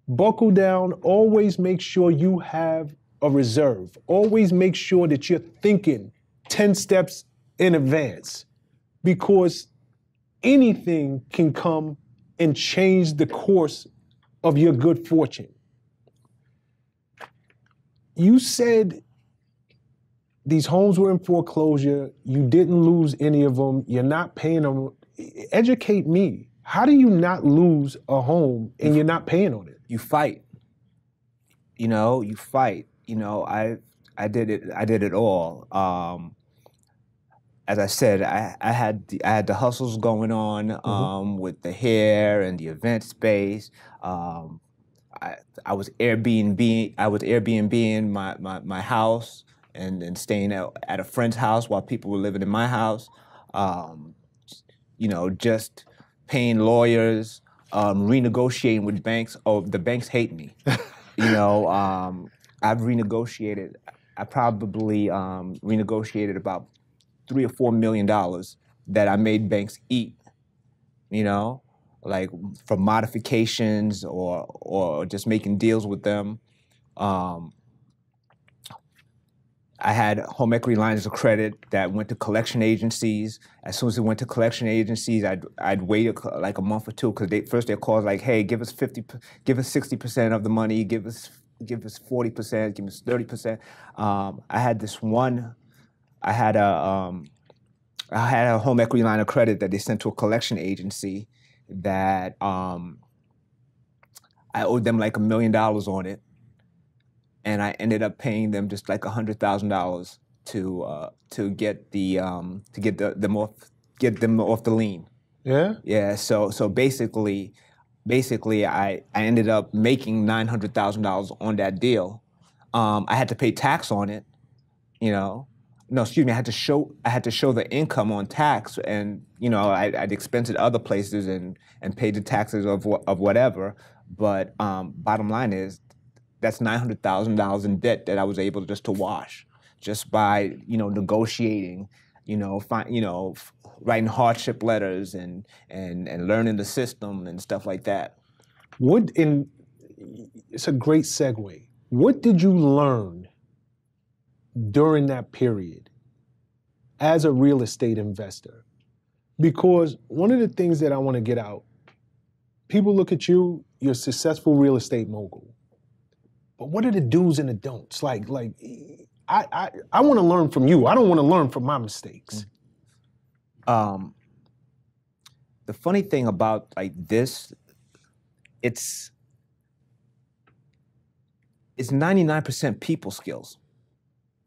buckle down. Always make sure you have a reserve. Always make sure that you're thinking ten steps in advance, because anything can come and change the course of your good fortune. You said these homes were in foreclosure. You didn't lose any of them. You're not paying them. Educate me. How do you not lose a home and you're not paying on it? You fight. You know, you fight. You know, I I did it. I did it all. Um, as I said, I I had the, I had the hustles going on um, mm-hmm. with the hair and the event space. Um, I I was Airbnb. I was Airbnb-ing my my my house and and staying at, at a friend's house while people were living in my house. Um, You know, just paying lawyers, um, renegotiating with banks. Oh, the banks hate me. You know, um, I've renegotiated. I probably um, renegotiated about three or four million dollars that I made banks eat. You know, like from modifications or or just making deals with them. Um, I had home equity lines of credit that went to collection agencies. As soon as it went to collection agencies, I'd, I'd wait a, like a month or two, because they, first they called like, hey, give us fifty, give us sixty percent of the money, give us give us forty percent, give us thirty percent. Um, I had this one, I had a, um, I had a home equity line of credit that they sent to a collection agency, that um, I owed them like a million dollars on it, and I ended up paying them just like a hundred thousand dollars to uh, to get the um, to get the, them off get them off the lien. Yeah. Yeah. So so basically, basically I I ended up making nine hundred thousand dollars on that deal. Um, I had to pay tax on it, you know. No, excuse me. I had to show I had to show the income on tax, and you know I, I'd expensed other places and and paid the taxes of of whatever. But um, bottom line is, that's nine hundred thousand dollars in debt that I was able just to wash, just by you know negotiating, you know, find, you know, writing hardship letters and and and learning the system and stuff like that. What in? It's a great segue. What did you learn during that period as a real estate investor? Because one of the things that I want to get out, people look at you, you're a successful real estate mogul. But what are the do's and the don'ts? Like, like I, I, I want to learn from you. I don't want to learn from my mistakes. Um, the funny thing about like this, it's, it's ninety-nine percent people skills.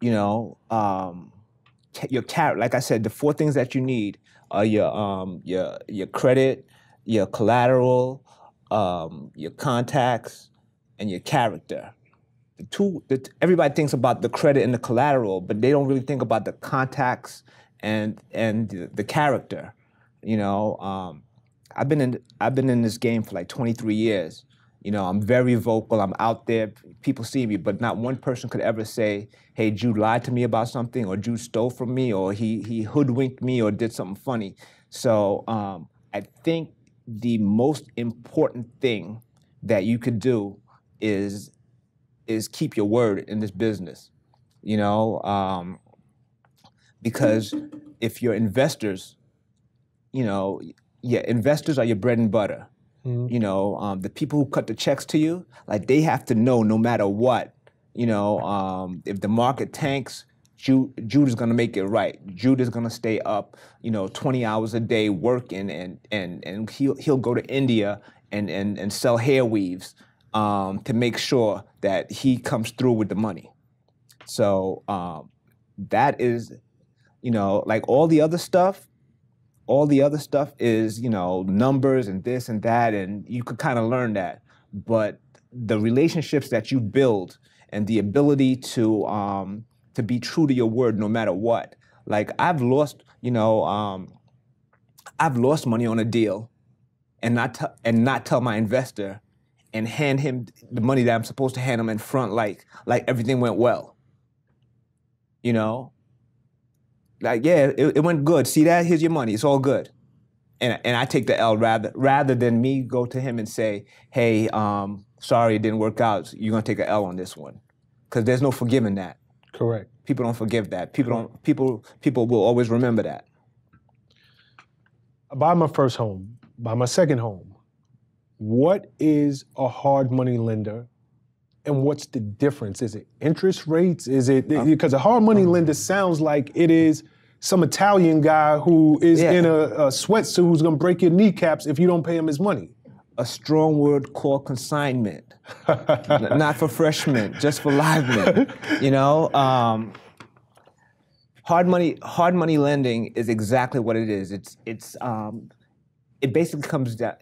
You know, um, your character. Like I said, the four things that you need are your um, your your credit, your collateral, um, your contacts, and your character. The two. The, everybody thinks about the credit and the collateral, but they don't really think about the contacts and and the, the character. You know, um, I've been in I've been in this game for like twenty-three years. You know, I'm very vocal, I'm out there, people see me, but not one person could ever say, hey, Jude lied to me about something, or Jude stole from me, or he, he hoodwinked me, or did something funny. So um, I think the most important thing that you could do is, is keep your word in this business, you know, um, because if your investors, you know, yeah, investors are your bread and butter. Mm-hmm. You know, um, the people who cut the checks to you, like they have to know no matter what, you know, um, if the market tanks, Jude, Jude is going to make it right. Jude is going to stay up, you know, twenty hours a day working, and and, and he'll, he'll go to India and, and, and sell hair weaves um, to make sure that he comes through with the money. So um, that is, you know, like all the other stuff, All the other stuff is, you know, numbers and this and that, and you could kind of learn that. But the relationships that you build and the ability to um, to be true to your word no matter what. Like I've lost, you know, um, I've lost money on a deal, and not t and not tell my investor, and hand him the money that I'm supposed to hand him in front, like like everything went well. You know. Like, yeah, it, it went good. See that? Here's your money. It's all good. And, and I take the L rather rather than me go to him and say, hey, um, sorry, it didn't work out. You're going to take an L on this one. Because there's no forgiving that. Correct. People don't forgive that. People don't. People people will always remember that. I buy my first home. Buy my second home. What is a hard money lender? And what's the difference? Is it interest rates? Is it, because a hard money lender sounds like it is some Italian guy who is yeah. in a, a sweatsuit who's gonna break your kneecaps if you don't pay him his money. A strong word called consignment. Not for freshmen, just for live men. You know, um, hard money, hard money lending is exactly what it is. It's it's um, it basically comes down.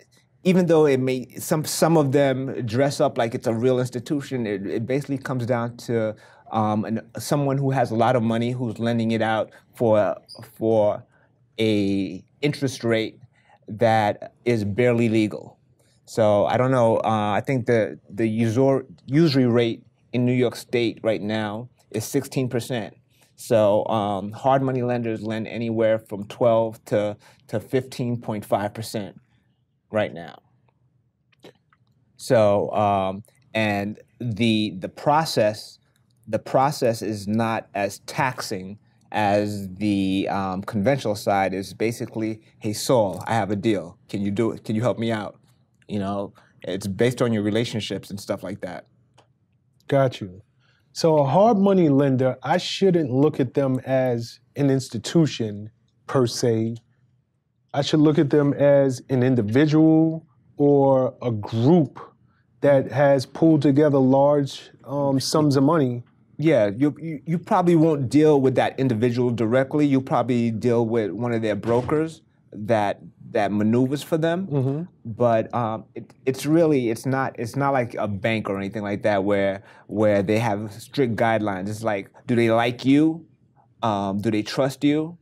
Even though it may, some some of them dress up like it's a real institution, it, it basically comes down to um, an, someone who has a lot of money who's lending it out for for a interest rate that is barely legal. So I don't know. Uh, I think the the usor, usury rate in New York State right now is sixteen percent. So um, hard money lenders lend anywhere from twelve to to fifteen point five percent. Right now. So um, and the the process the process is not as taxing as the um, conventional side. Is basically, hey Saul, I have a deal. Can you do it? Can you help me out? You know, it's based on your relationships and stuff like that. Got you. So a hard money lender, I shouldn't look at them as an institution per se. I should look at them as an individual or a group that has pulled together large um, sums of money. Yeah, you, you you probably won't deal with that individual directly. You probably deal with one of their brokers that that maneuvers for them. Mm-hmm. But um, it, it's really it's not it's not like a bank or anything like that where where they have strict guidelines. It's like, do they like you? Um, do they trust you?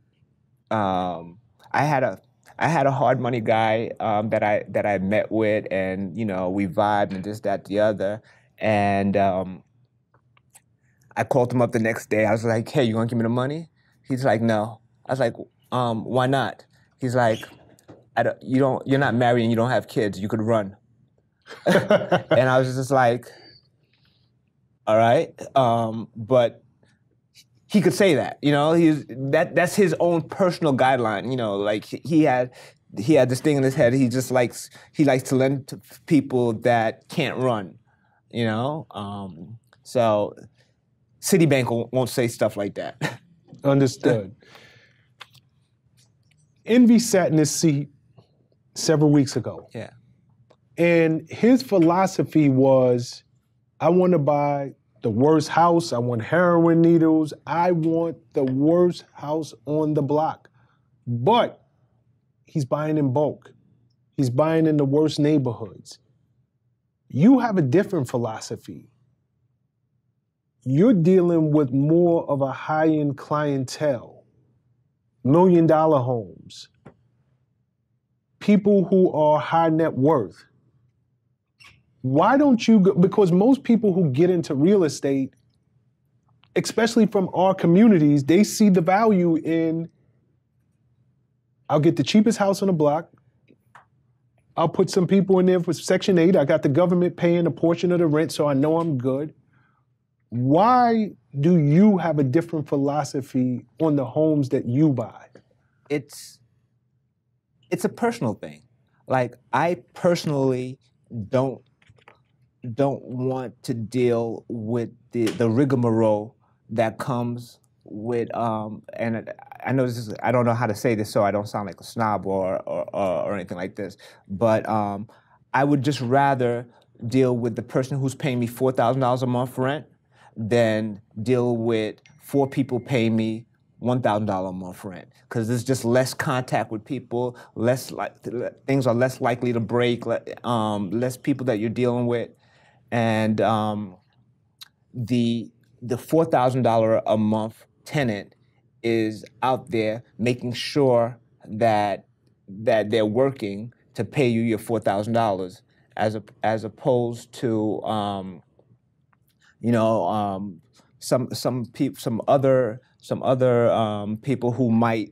Um, I had a I had a hard money guy um, that I that I met with, and you know we vibed and this that the other, and. Um, I called him up the next day. I was like, hey, you gonna give me the money? He's like, no. I was like, um, why not? He's like, I don't, you don't, you're not married and you don't have kids. You could run. And I was just like, all right. Um, but he could say that, you know, he's, that that's his own personal guideline. You know, like he had, he had this thing in his head. He just likes, he likes to lend to people that can't run, you know? Um, so... Citibank won't say stuff like that. Understood. Envy sat in his seat several weeks ago. Yeah. And his philosophy was, I want to buy the worst house. I want heroin needles. I want the worst house on the block. But he's buying in bulk. He's buying in the worst neighborhoods. You have a different philosophy. You're dealing with more of a high-end clientele, million-dollar homes, people who are high net worth. Why don't you go, because most people who get into real estate, especially from our communities, they see the value in, I'll get the cheapest house on the block, I'll put some people in there for Section eight, I got the government paying a portion of the rent, so I know I'm good. Why do you have a different philosophy on the homes that you buy? It's it's a personal thing. Like I personally don't don't want to deal with the, the rigmarole that comes with um and I know this is, I don't know how to say this so I don't sound like a snob or or, or anything like this, but um, I would just rather deal with the person who's paying me four thousand dollars a month rent than deal with four people paying me one thousand dollars a month rent. Because there's just less contact with people, less like things are less likely to break, um, less people that you're dealing with. And um, the, the four thousand dollars a month tenant is out there making sure that, that they're working to pay you your four thousand dollars as, a, as opposed to um, You know, um, some some people, some other some other um, people who might.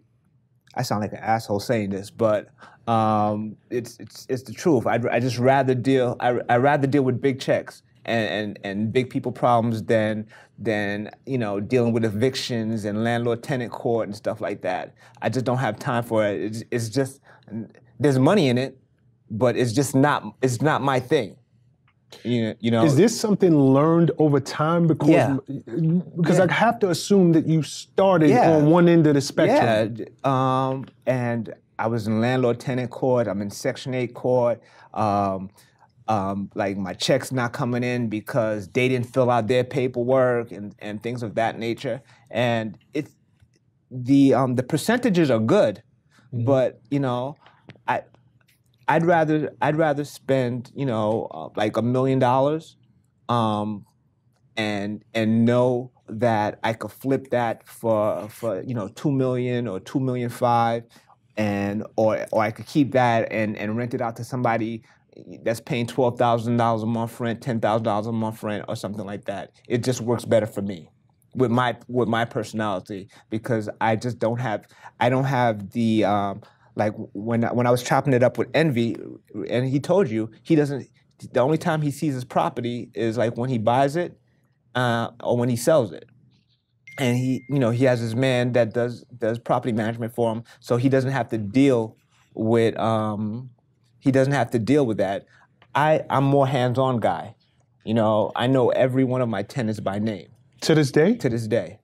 I sound like an asshole saying this, but um, it's it's it's the truth. I I just rather deal. I I rather deal with big checks and, and and big people problems than than you know dealing with evictions and landlord tenant court and stuff like that. I just don't have time for it. It's, it's just there's money in it, but it's just not it's not my thing. You know, is this something learned over time? Because yeah. because yeah. I have to assume that you started yeah. on one end of the spectrum. Yeah, um, and I was in landlord-tenant court. I'm in Section eight court. Um, um, like my checks not coming in because they didn't fill out their paperwork and, and things of that nature. And it's the um, the percentages are good, mm-hmm. but you know, I. I'd rather I'd rather spend you know uh, like a million dollars, um, and and know that I could flip that for for you know two million or two million five, and or or I could keep that and and rent it out to somebody that's paying twelve thousand dollars a month rent, ten thousand dollars a month rent, or something like that. It just works better for me, with my with my personality because I just don't have I don't have the um, Like when when I was chopping it up with Envy, and he told you he doesn't. The only time he sees his property is like when he buys it, uh, or when he sells it. And he, you know, he has his man that does does property management for him, so he doesn't have to deal with um, he doesn't have to deal with that. I I'm more hands-on guy, you know. I know every one of my tenants by name. To this day. To this day,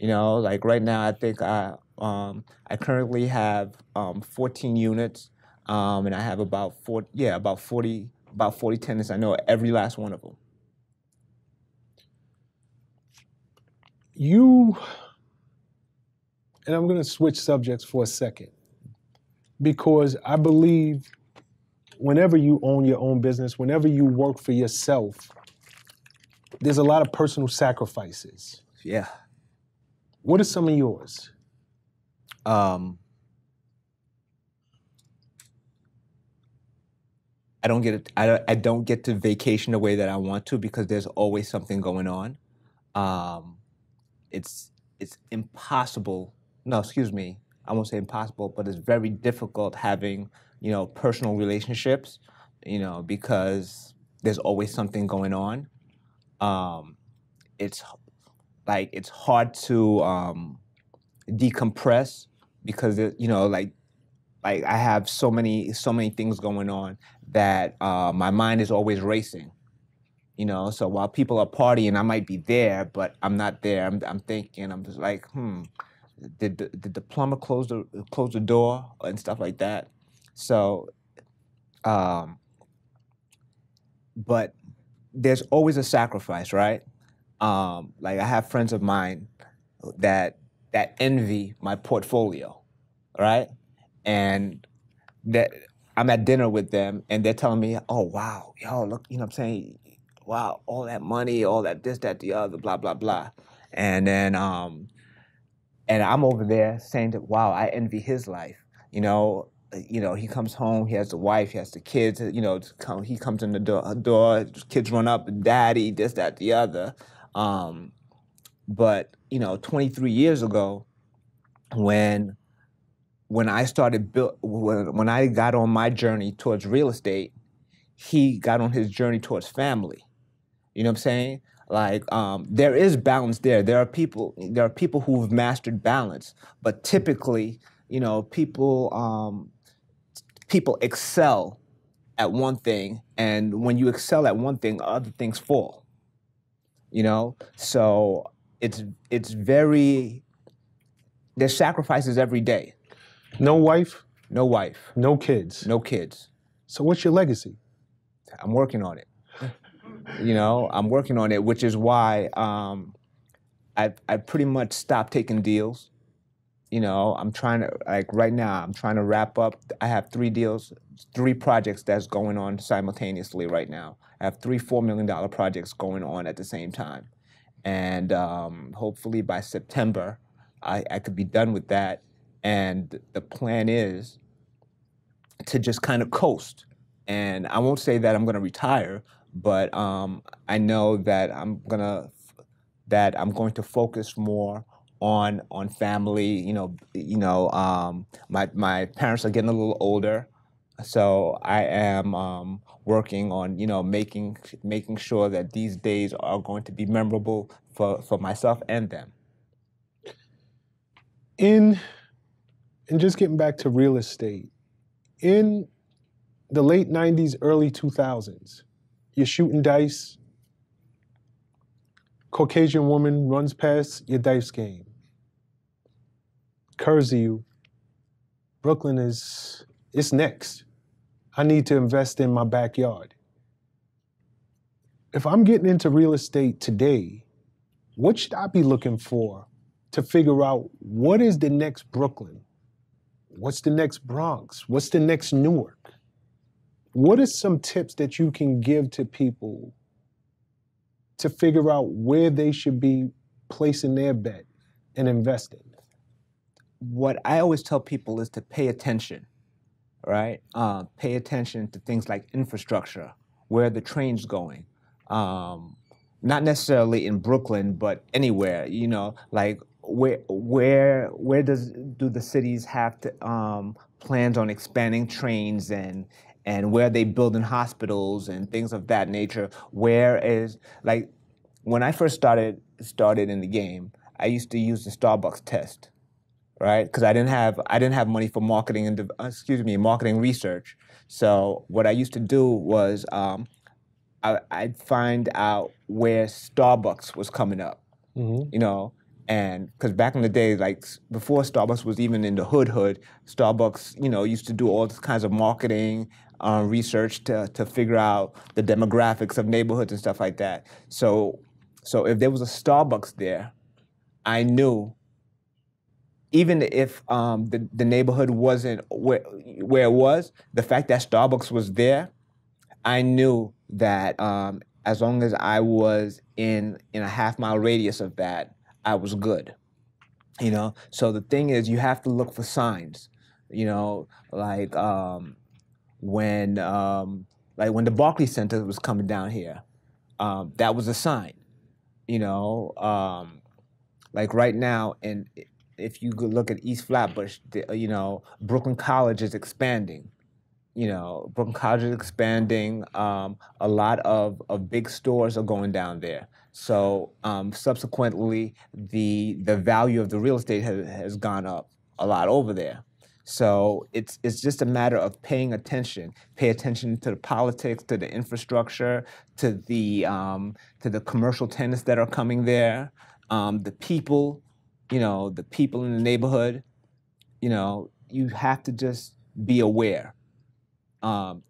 you know, like right now, I think I. Um, I currently have um, fourteen units, um, and I have about four, yeah, about forty, about forty tenants. I know every last one of them. You, and I'm going to switch subjects for a second, because I believe whenever you own your own business, whenever you work for yourself, there's a lot of personal sacrifices. Yeah. What are some of yours? Um, I don't get it. I, I don't get to vacation the way that I want to, because there's always something going on. Um, it's it's impossible. No, excuse me. I won't say impossible, but it's very difficult having, you know, personal relationships, you know, because there's always something going on. Um, it's like it's hard to um, decompress, because it, you know, like like I have so many so many things going on that uh, my mind is always racing, you know. So while people are partying, I might be there, but I'm not there. I'm, I'm thinking. I'm just like, hmm, did the, did the plumber close the close the door and stuff like that. So, um, but. There's always a sacrifice, right? Um, like I have friends of mine that that envy my portfolio, right? And that I'm at dinner with them, and they're telling me, "Oh wow, yo, look, you know what I'm saying? Wow, all that money, all that this, that, the other, blah, blah, blah." And then, um, and I'm over there saying that, "Wow, I envy his life." You know, you know, he comes home, he has the wife, he has the kids, you know, come, he comes in the door, door, kids run up, daddy, this, that, the other. Um, but, you know, twenty-three years ago, when when I started, build, when, when I got on my journey towards real estate, he got on his journey towards family. You know what I'm saying? Like, um, there is balance there. There are people, there are people who've mastered balance, but typically, you know, people, um, people excel at one thing, and when you excel at one thing, other things fall, you know? So it's, it's very, there's sacrifices every day. No wife? No wife. No kids? No kids. So what's your legacy? I'm working on it. You know, I'm working on it, which is why um, I, I pretty much stopped taking deals. You know, I'm trying to, like right now, I'm trying to wrap up. I have three deals, three projects that's going on simultaneously right now. I have three four million dollar projects going on at the same time. And um, hopefully by September, I, I could be done with that. And the plan is to just kind of coast. And I won't say that I'm gonna retire, but um, I know that I'm gonna, that I'm going to focus more on on family, you know, you know, um, my my parents are getting a little older, so I am um, working on, you know, making making sure that these days are going to be memorable for for myself and them. In, and just getting back to real estate, in the late nineties, early two thousands, you're shooting dice. Caucasian woman runs past your dice game. Curves you. Brooklyn is, it's next. I need to invest in my backyard. If I'm getting into real estate today, what should I be looking for to figure out what is the next Brooklyn? What's the next Bronx? What's the next Newark? What are some tips that you can give to people to figure out where they should be placing their bet and investing? What I always tell people is to pay attention, right? Uh, pay attention to things like infrastructure, where the train's going. Um, not necessarily in Brooklyn, but anywhere, you know, like where where where does do the cities have to um, plans on expanding trains, and and where they build in hospitals and things of that nature. Where is, like, when I first started started in the game, I used to use the Starbucks test, right? Because I didn't have I didn't have money for marketing and excuse me marketing research. So what I used to do was um, I, I'd find out where Starbucks was coming up, mm-hmm. you know, And because back in the day, like before Starbucks was even in the hood hood, Starbucks, you know, used to do all kinds of marketing, uh, research to, to figure out the demographics of neighborhoods and stuff like that. So, so if there was a Starbucks there, I knew, even if um, the, the neighborhood wasn't where, where it was, the fact that Starbucks was there, I knew that um, as long as I was in, in a half mile radius of that, I was good, you know? So the thing is, you have to look for signs, you know, like um, when um, like when the Barclays Center was coming down here, um, that was a sign, you know? Um, like right now, and if you look at East Flatbush, the, you know, Brooklyn College is expanding. You know, Brooklyn College is expanding. Um, a lot of, of big stores are going down there. So um, subsequently, the the value of the real estate has, has gone up a lot over there. So it's it's just a matter of paying attention. Pay attention to the politics, to the infrastructure, to the um, to the commercial tenants that are coming there, um, the people, you know, the people in the neighborhood. You know, you have to just be aware. Um,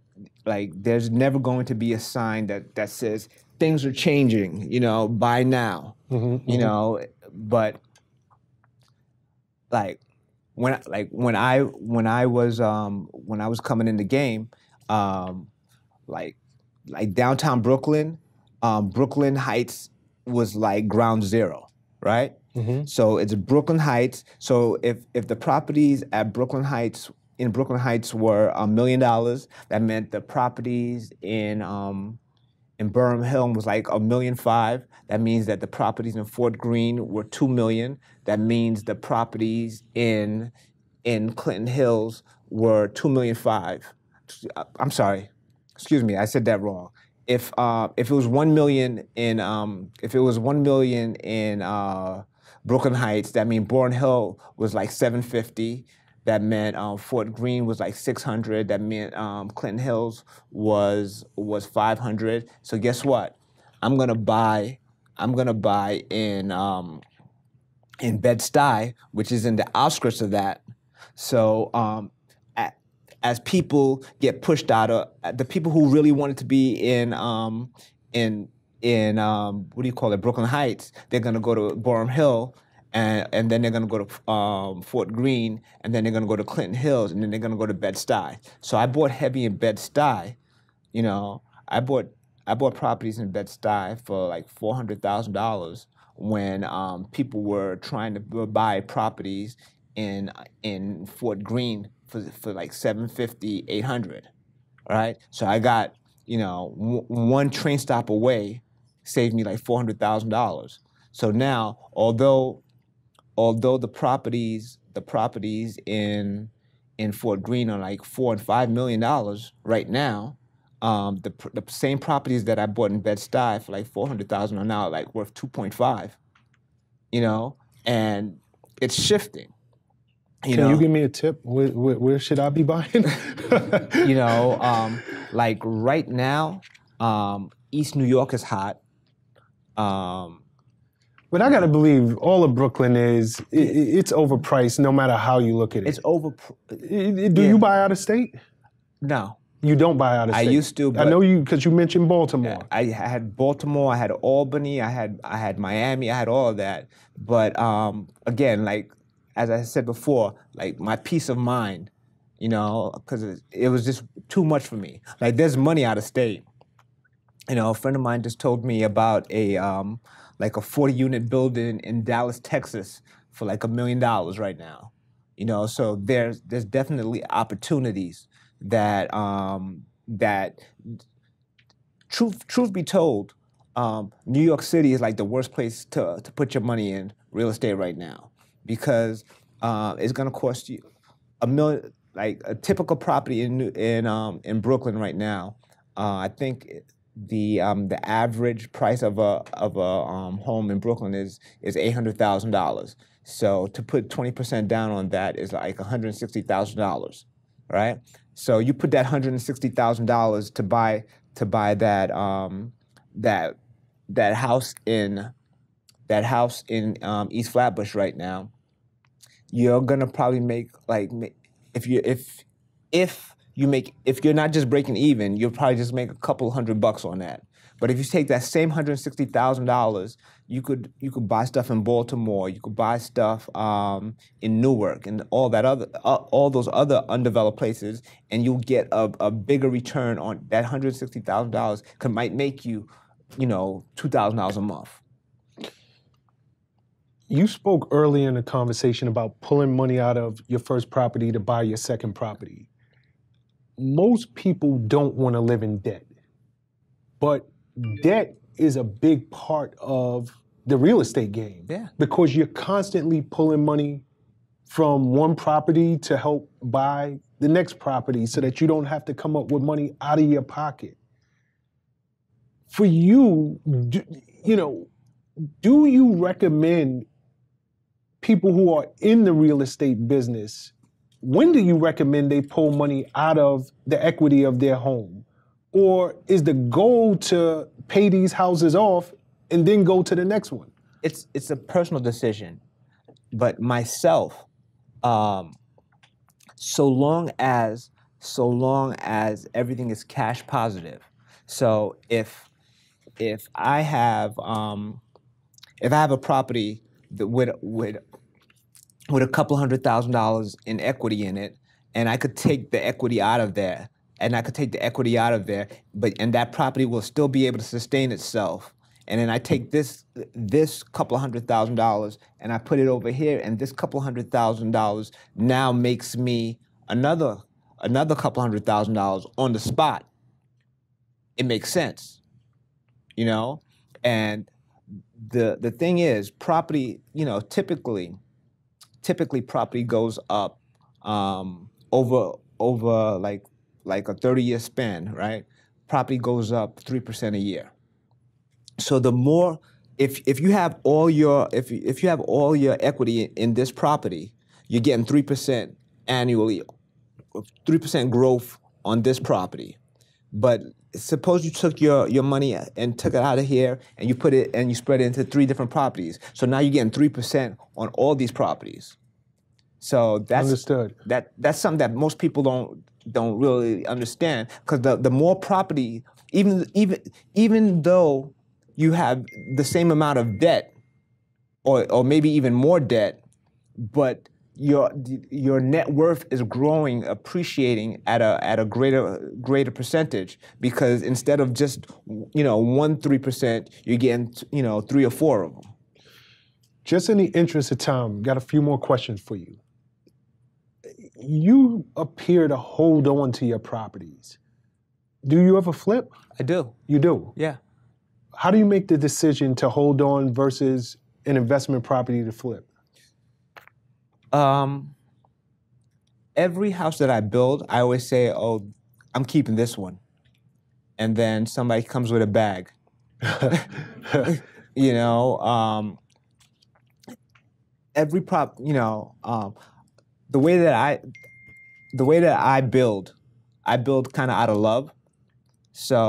like there's never going to be a sign that, that says things are changing, you know, by now, mm-hmm, you mm-hmm. know, but like when, like when I, when I was, um, when I was coming in the game, um, like, like downtown Brooklyn, um, Brooklyn Heights was like ground zero, right? Mm-hmm. So it's Brooklyn Heights. So if, if the properties at Brooklyn Heights in Brooklyn Heights were a million dollars. That meant the properties in um, in Boerum Hill was like a million five. That means that the properties in Fort Greene were two million. That means the properties in in Clinton Hills were two million five. I'm sorry, excuse me, I said that wrong. If uh, if it was one million in um, if it was one million in uh, Brooklyn Heights, that means Boerum Hill was like seven fifty. That meant um, Fort Greene was like six hundred. That meant um, Clinton Hills was was five hundred. So guess what? I'm gonna buy. I'm gonna buy in um, in Bed-Stuy, which is in the outskirts of that. So um, at, as people get pushed out of the people who really wanted to be in um, in in um, what do you call it, Brooklyn Heights, they're gonna go to Boerum Hill. And, and then they're going to go to um, Fort Greene, and then they're going to go to Clinton Hills, and then they're going to go to Bed-Stuy. So I bought heavy in Bed-Stuy. You know, I bought I bought properties in Bed-Stuy for like four hundred thousand dollars when um, people were trying to buy properties in in Fort Greene for for like seven fifty, eight hundred. All right, so I got, you know, w one train stop away, saved me like four hundred thousand dollars. So now, although Although the properties, the properties in in Fort Greene are like four and five million dollars right now, um, the the same properties that I bought in Bed-Stuy for like four hundred thousand are now like worth two point five, you know, and it's shifting. You Can know? you give me a tip? Where, where, where should I be buying? You know, um, like right now, um, East New York is hot. Um, But I gotta believe all of Brooklyn is, it, it's overpriced no matter how you look at it. It's overpriced. Do yeah. you buy out of state? No. You don't buy out of state? I used to, but I know you, because you mentioned Baltimore. I had Baltimore, I had Albany, I had I had Miami, I had all of that. But um, again, like, as I said before, like my peace of mind, you know, because it, it was just too much for me. Like there's money out of state. You know, a friend of mine just told me about a, um, like a forty unit building in Dallas, Texas for like a million dollars right now. You know, so there's, there's definitely opportunities that, um, that truth, truth be told, um, New York City is like the worst place to, to put your money in real estate right now, because uh, it's gonna cost you a million, like a typical property in, in, um, in Brooklyn right now, uh, I think, it, The um the average price of a of a um, home in Brooklyn is is eight hundred thousand dollars. So to put twenty percent down on that is like one hundred sixty thousand dollars, right? So you put that hundred sixty thousand dollars to buy to buy that um that that house in that house in um, East Flatbush right now, you're gonna probably make like if you if if you make if you're not just breaking even, you'll probably just make a couple hundred bucks on that. But if you take that same one hundred sixty thousand dollars, you could you could buy stuff in Baltimore, you could buy stuff um, in Newark, and all that other uh, all those other undeveloped places, and you'll get a, a bigger return on that one hundred sixty thousand dollars. Could might make you, you know, two thousand dollars a month. You spoke earlier in the conversation about pulling money out of your first property to buy your second property. Most people don't want to live in debt, but debt is a big part of the real estate game. Yeah. Because you're constantly pulling money from one property to help buy the next property so that you don't have to come up with money out of your pocket. For you, do, you know, do you recommend people who are in the real estate business, when do you recommend they pull money out of the equity of their home? Or is the goal to pay these houses off and then go to the next one? It's it's a personal decision. But myself, um, so long as so long as everything is cash positive. So if if I have um, if I have a property that with with with a couple hundred thousand dollars in equity in it, and I could take the equity out of there, and I could take the equity out of there, but and that property will still be able to sustain itself. And then I take this this couple hundred thousand dollars and I put it over here, and this couple hundred thousand dollars now makes me another another couple hundred thousand dollars on the spot. It makes sense, you know? And the the thing is, property, you know, typically typically property goes up um, over over like like a thirty-year span, right? Property goes up three percent a year. So the more, if if you have all your if if you have all your equity in this property, you're getting three percent annually, three percent growth on this property. But suppose you took your your money and took it out of here, and you put it and you spread it into three different properties. So now you're getting three percent on all these properties. So that's understood. That that's something that most people don't. don't really understand, because the, the more property, even even even though you have the same amount of debt, or or maybe even more debt, but your your net worth is growing, appreciating at a at a greater greater percentage, because instead of just, you know, one three percent, you're getting, you know, three or four of them. Just in the interest of time, got a few more questions for you. You appear to hold on to your properties. Do you ever flip? I do. You do? Yeah. How do you make the decision to hold on versus an investment property to flip? Um, every house that I build, I always say, oh, I'm keeping this one. And then somebody comes with a bag. You know, um, every prop, you know, um, The way that I, the way that I build, I build kind of out of love. So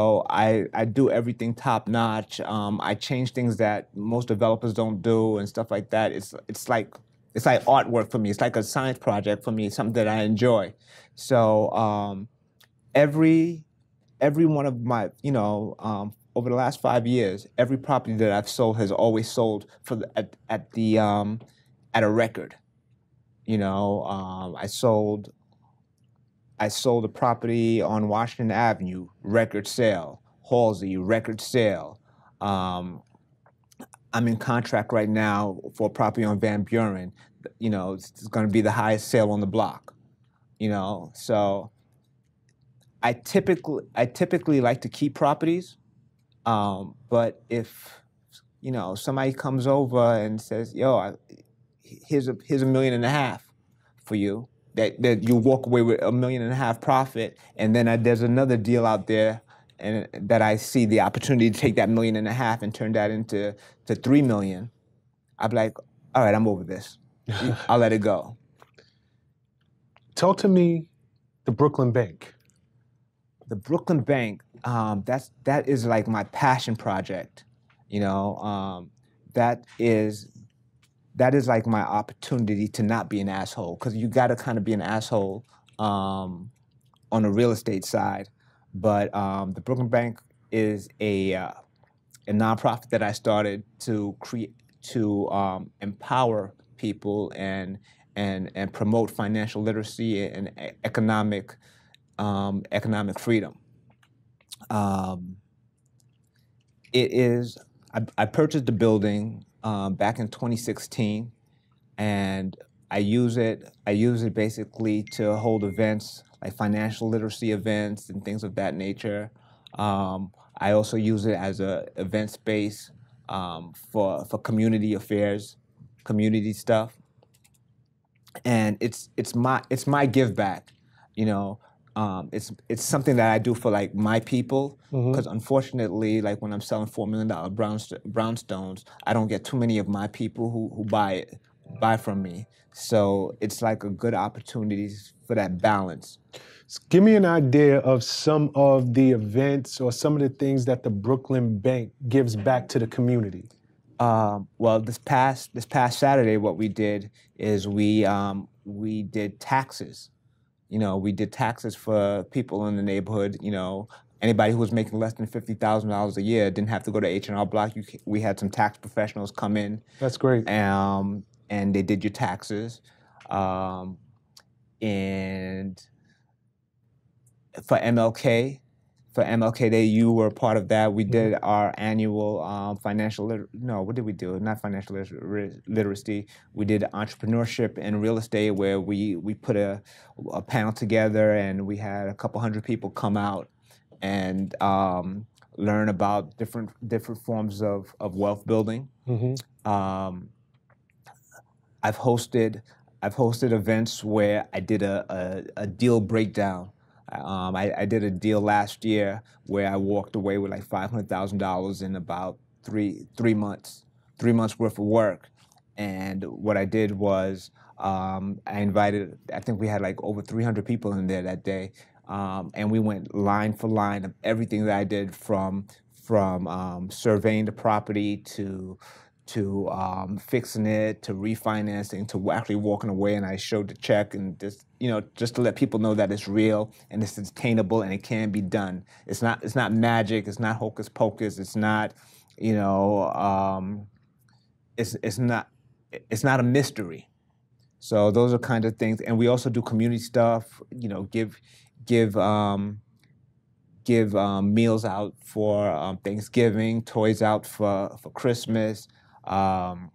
I I do everything top notch. Um, I change things that most developers don't do and stuff like that. It's it's like it's like artwork for me. It's like a science project for me. Something that I enjoy. So um, every every one of my you know um, over the last five years, every property that I've sold has always sold for the, at at the um, at a record. You know, um, I sold. I sold a property on Washington Avenue, record sale. Halsey, record sale. Um, I'm in contract right now for a property on Van Buren. You know, it's, it's going to be the highest sale on the block. You know, so I typically I typically like to keep properties, um, but if you know somebody comes over and says, "Yo," I, Here's a, here's a million and a half for you, that, that you walk away with a million and a half profit, and then I, there's another deal out there and that I see the opportunity to take that million and a half and turn that into to three million, I'd be like, all right, I'm over this. I'll let it go. Talk to me, the Brooklyn Bank. The Brooklyn Bank, um, that's, that is like my passion project, you know. Um, that is that is like my opportunity to not be an asshole, because you got to kind of be an asshole um, on the real estate side. But um, the Brooklyn Bank is a uh, a nonprofit that I started to create to um, empower people and and and promote financial literacy and economic um, economic freedom. Um, it is. I, I purchased the building um, back in twenty sixteen, and I use it. I use it basically to hold events like financial literacy events and things of that nature. Um, I also use it as a event space um, for for community affairs, community stuff, and it's it's my it's my give back, you know. Um, it's it's something that I do for like my people, because mm-hmm. unfortunately, like when I'm selling four million dollar brownst brownstones, I don't get too many of my people who who buy it, buy from me. So it's like a good opportunity for that balance. Give me an idea of some of the events or some of the things that the Brooklyn Bank gives back to the community. Um, well, this past this past Saturday, what we did is we um, we did taxes. You know, we did taxes for people in the neighborhood. You know, anybody who was making less than fifty thousand dollars a year didn't have to go to H and R Block. You, we had some tax professionals come in. That's great. Um, and they did your taxes. Um, and for M L K, for M L K Day, you were part of that. We did mm-hmm. our annual um, financial, liter no, what did we do? Not financial liter literacy. We did entrepreneurship and real estate, where we, we put a, a panel together, and we had a couple hundred people come out and um, learn about different different forms of, of wealth building. Mm-hmm. um, I've hosted I've hosted events where I did a, a, a deal breakdown. Um, I, I did a deal last year where I walked away with like five hundred thousand dollars in about three three months, three months worth of work. And what I did was um, I invited, I think we had like over three hundred people in there that day. Um, and we went line for line of everything that I did, from from um, surveying the property to to um, fixing it, to refinancing, to actually walking away, and I showed the check, and just, you know, just to let people know that it's real and it's attainable and it can be done. It's not, it's not magic. It's not hocus pocus. It's not, you know, um, it's it's not it's not a mystery. So those are kind of things, and we also do community stuff. You know, give give. Um, give um, meals out for um, Thanksgiving, toys out for, for Christmas. Um,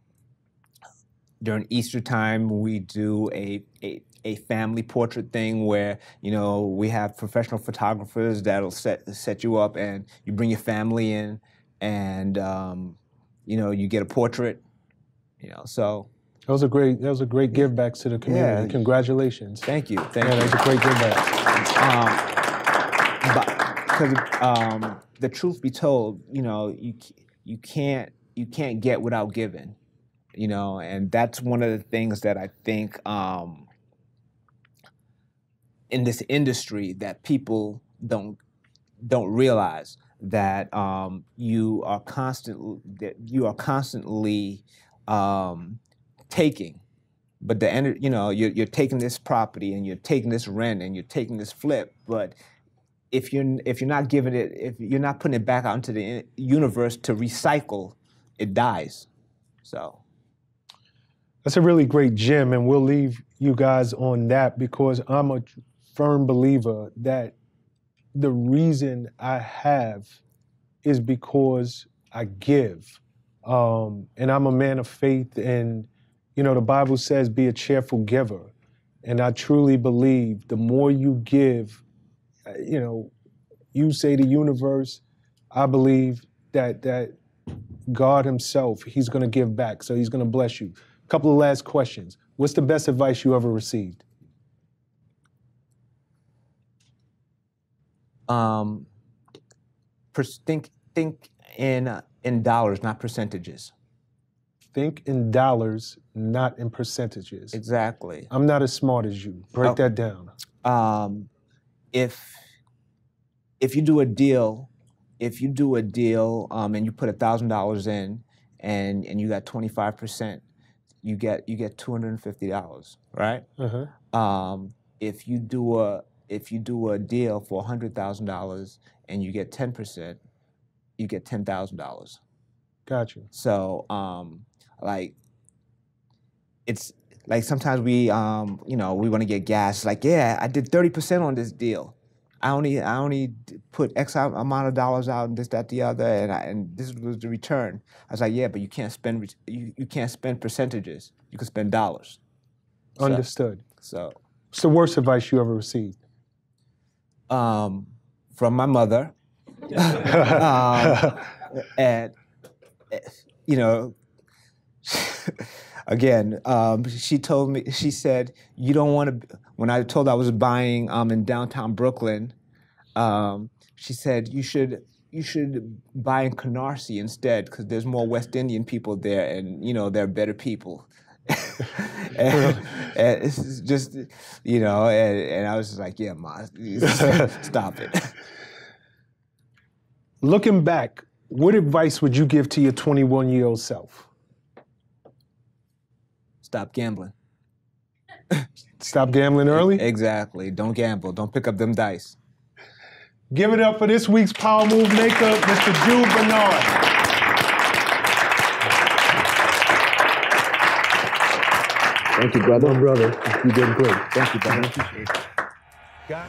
during Easter time, we do a, a, a family portrait thing where, you know, we have professional photographers that'll set, set you up, and you bring your family in, and, um, you know, you get a portrait, you know, so. That was a great, that was a great give back to the community. Yeah. Congratulations. Thank you, thank yeah, you. That was a great give back. Um, Because um, the truth be told, you know, you you can't you can't get without giving, you know, and that's one of the things that I think um, in this industry that people don't don't realize, that um, you are constantly that you are constantly um, taking. But the end, you know, you're, you're taking this property, and you're taking this rent, and you're taking this flip, but if you're, if you're not giving it, if you're not putting it back out into the universe to recycle, it dies. So. That's a really great gem, and we'll leave you guys on that, because I'm a firm believer that the reason I have is because I give. Um, and I'm a man of faith, and, you know, the Bible says, be a cheerful giver. And I truly believe the more you give, you know, you say the universe, I believe that that God himself, he's going to give back, so he's going to bless you. A couple of last questions. What's the best advice you ever received? Um, think think in, uh, in dollars, not percentages. Think in dollars, not in percentages. Exactly. I'm not as smart as you. Break oh, that down. Um... If if you do a deal, if you do a deal um, and you put a thousand dollars in, and and you got twenty-five percent, you get you get two hundred fifty dollars, right? Uh-huh. Um, if you do a if you do a deal for one hundred thousand dollars and you get ten percent, you get ten thousand dollars. Gotcha. So, um, like, it's like sometimes we, um, you know, we want to get gas. Like, yeah, I did thirty percent on this deal. I only, I only put X amount of dollars out and this, that, the other, and I, and this was the return. I was like, yeah, but you can't spend, you, you can't spend percentages. You can spend dollars. Understood. So, so, what's the worst advice you ever received? Um, from my mother, um, and you know, again, um, she told me, she said, you don't want to, when I told her I was buying um, in downtown Brooklyn, um, she said, you should you should buy in Canarsie instead, because there's more West Indian people there, and, you know, they're better people. and, and it's just, you know, and, and I was just like, yeah, Ma, stop it. Looking back, what advice would you give to your twenty-one-year-old self? Stop gambling. Stop gambling early? Exactly. Don't gamble. Don't pick up them dice. Give it up for this week's Power Move Maker, Mister Jude Bernard. Thank you, brother. My brother, you did great. Thank you, brother. Appreciate it.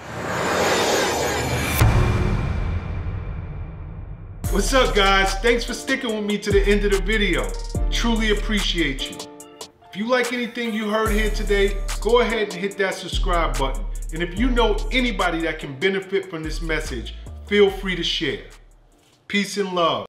What's up, guys? Thanks for sticking with me to the end of the video. Truly appreciate you. If you like anything you heard here today, go ahead and hit that subscribe button. And if you know anybody that can benefit from this message, feel free to share. Peace and love.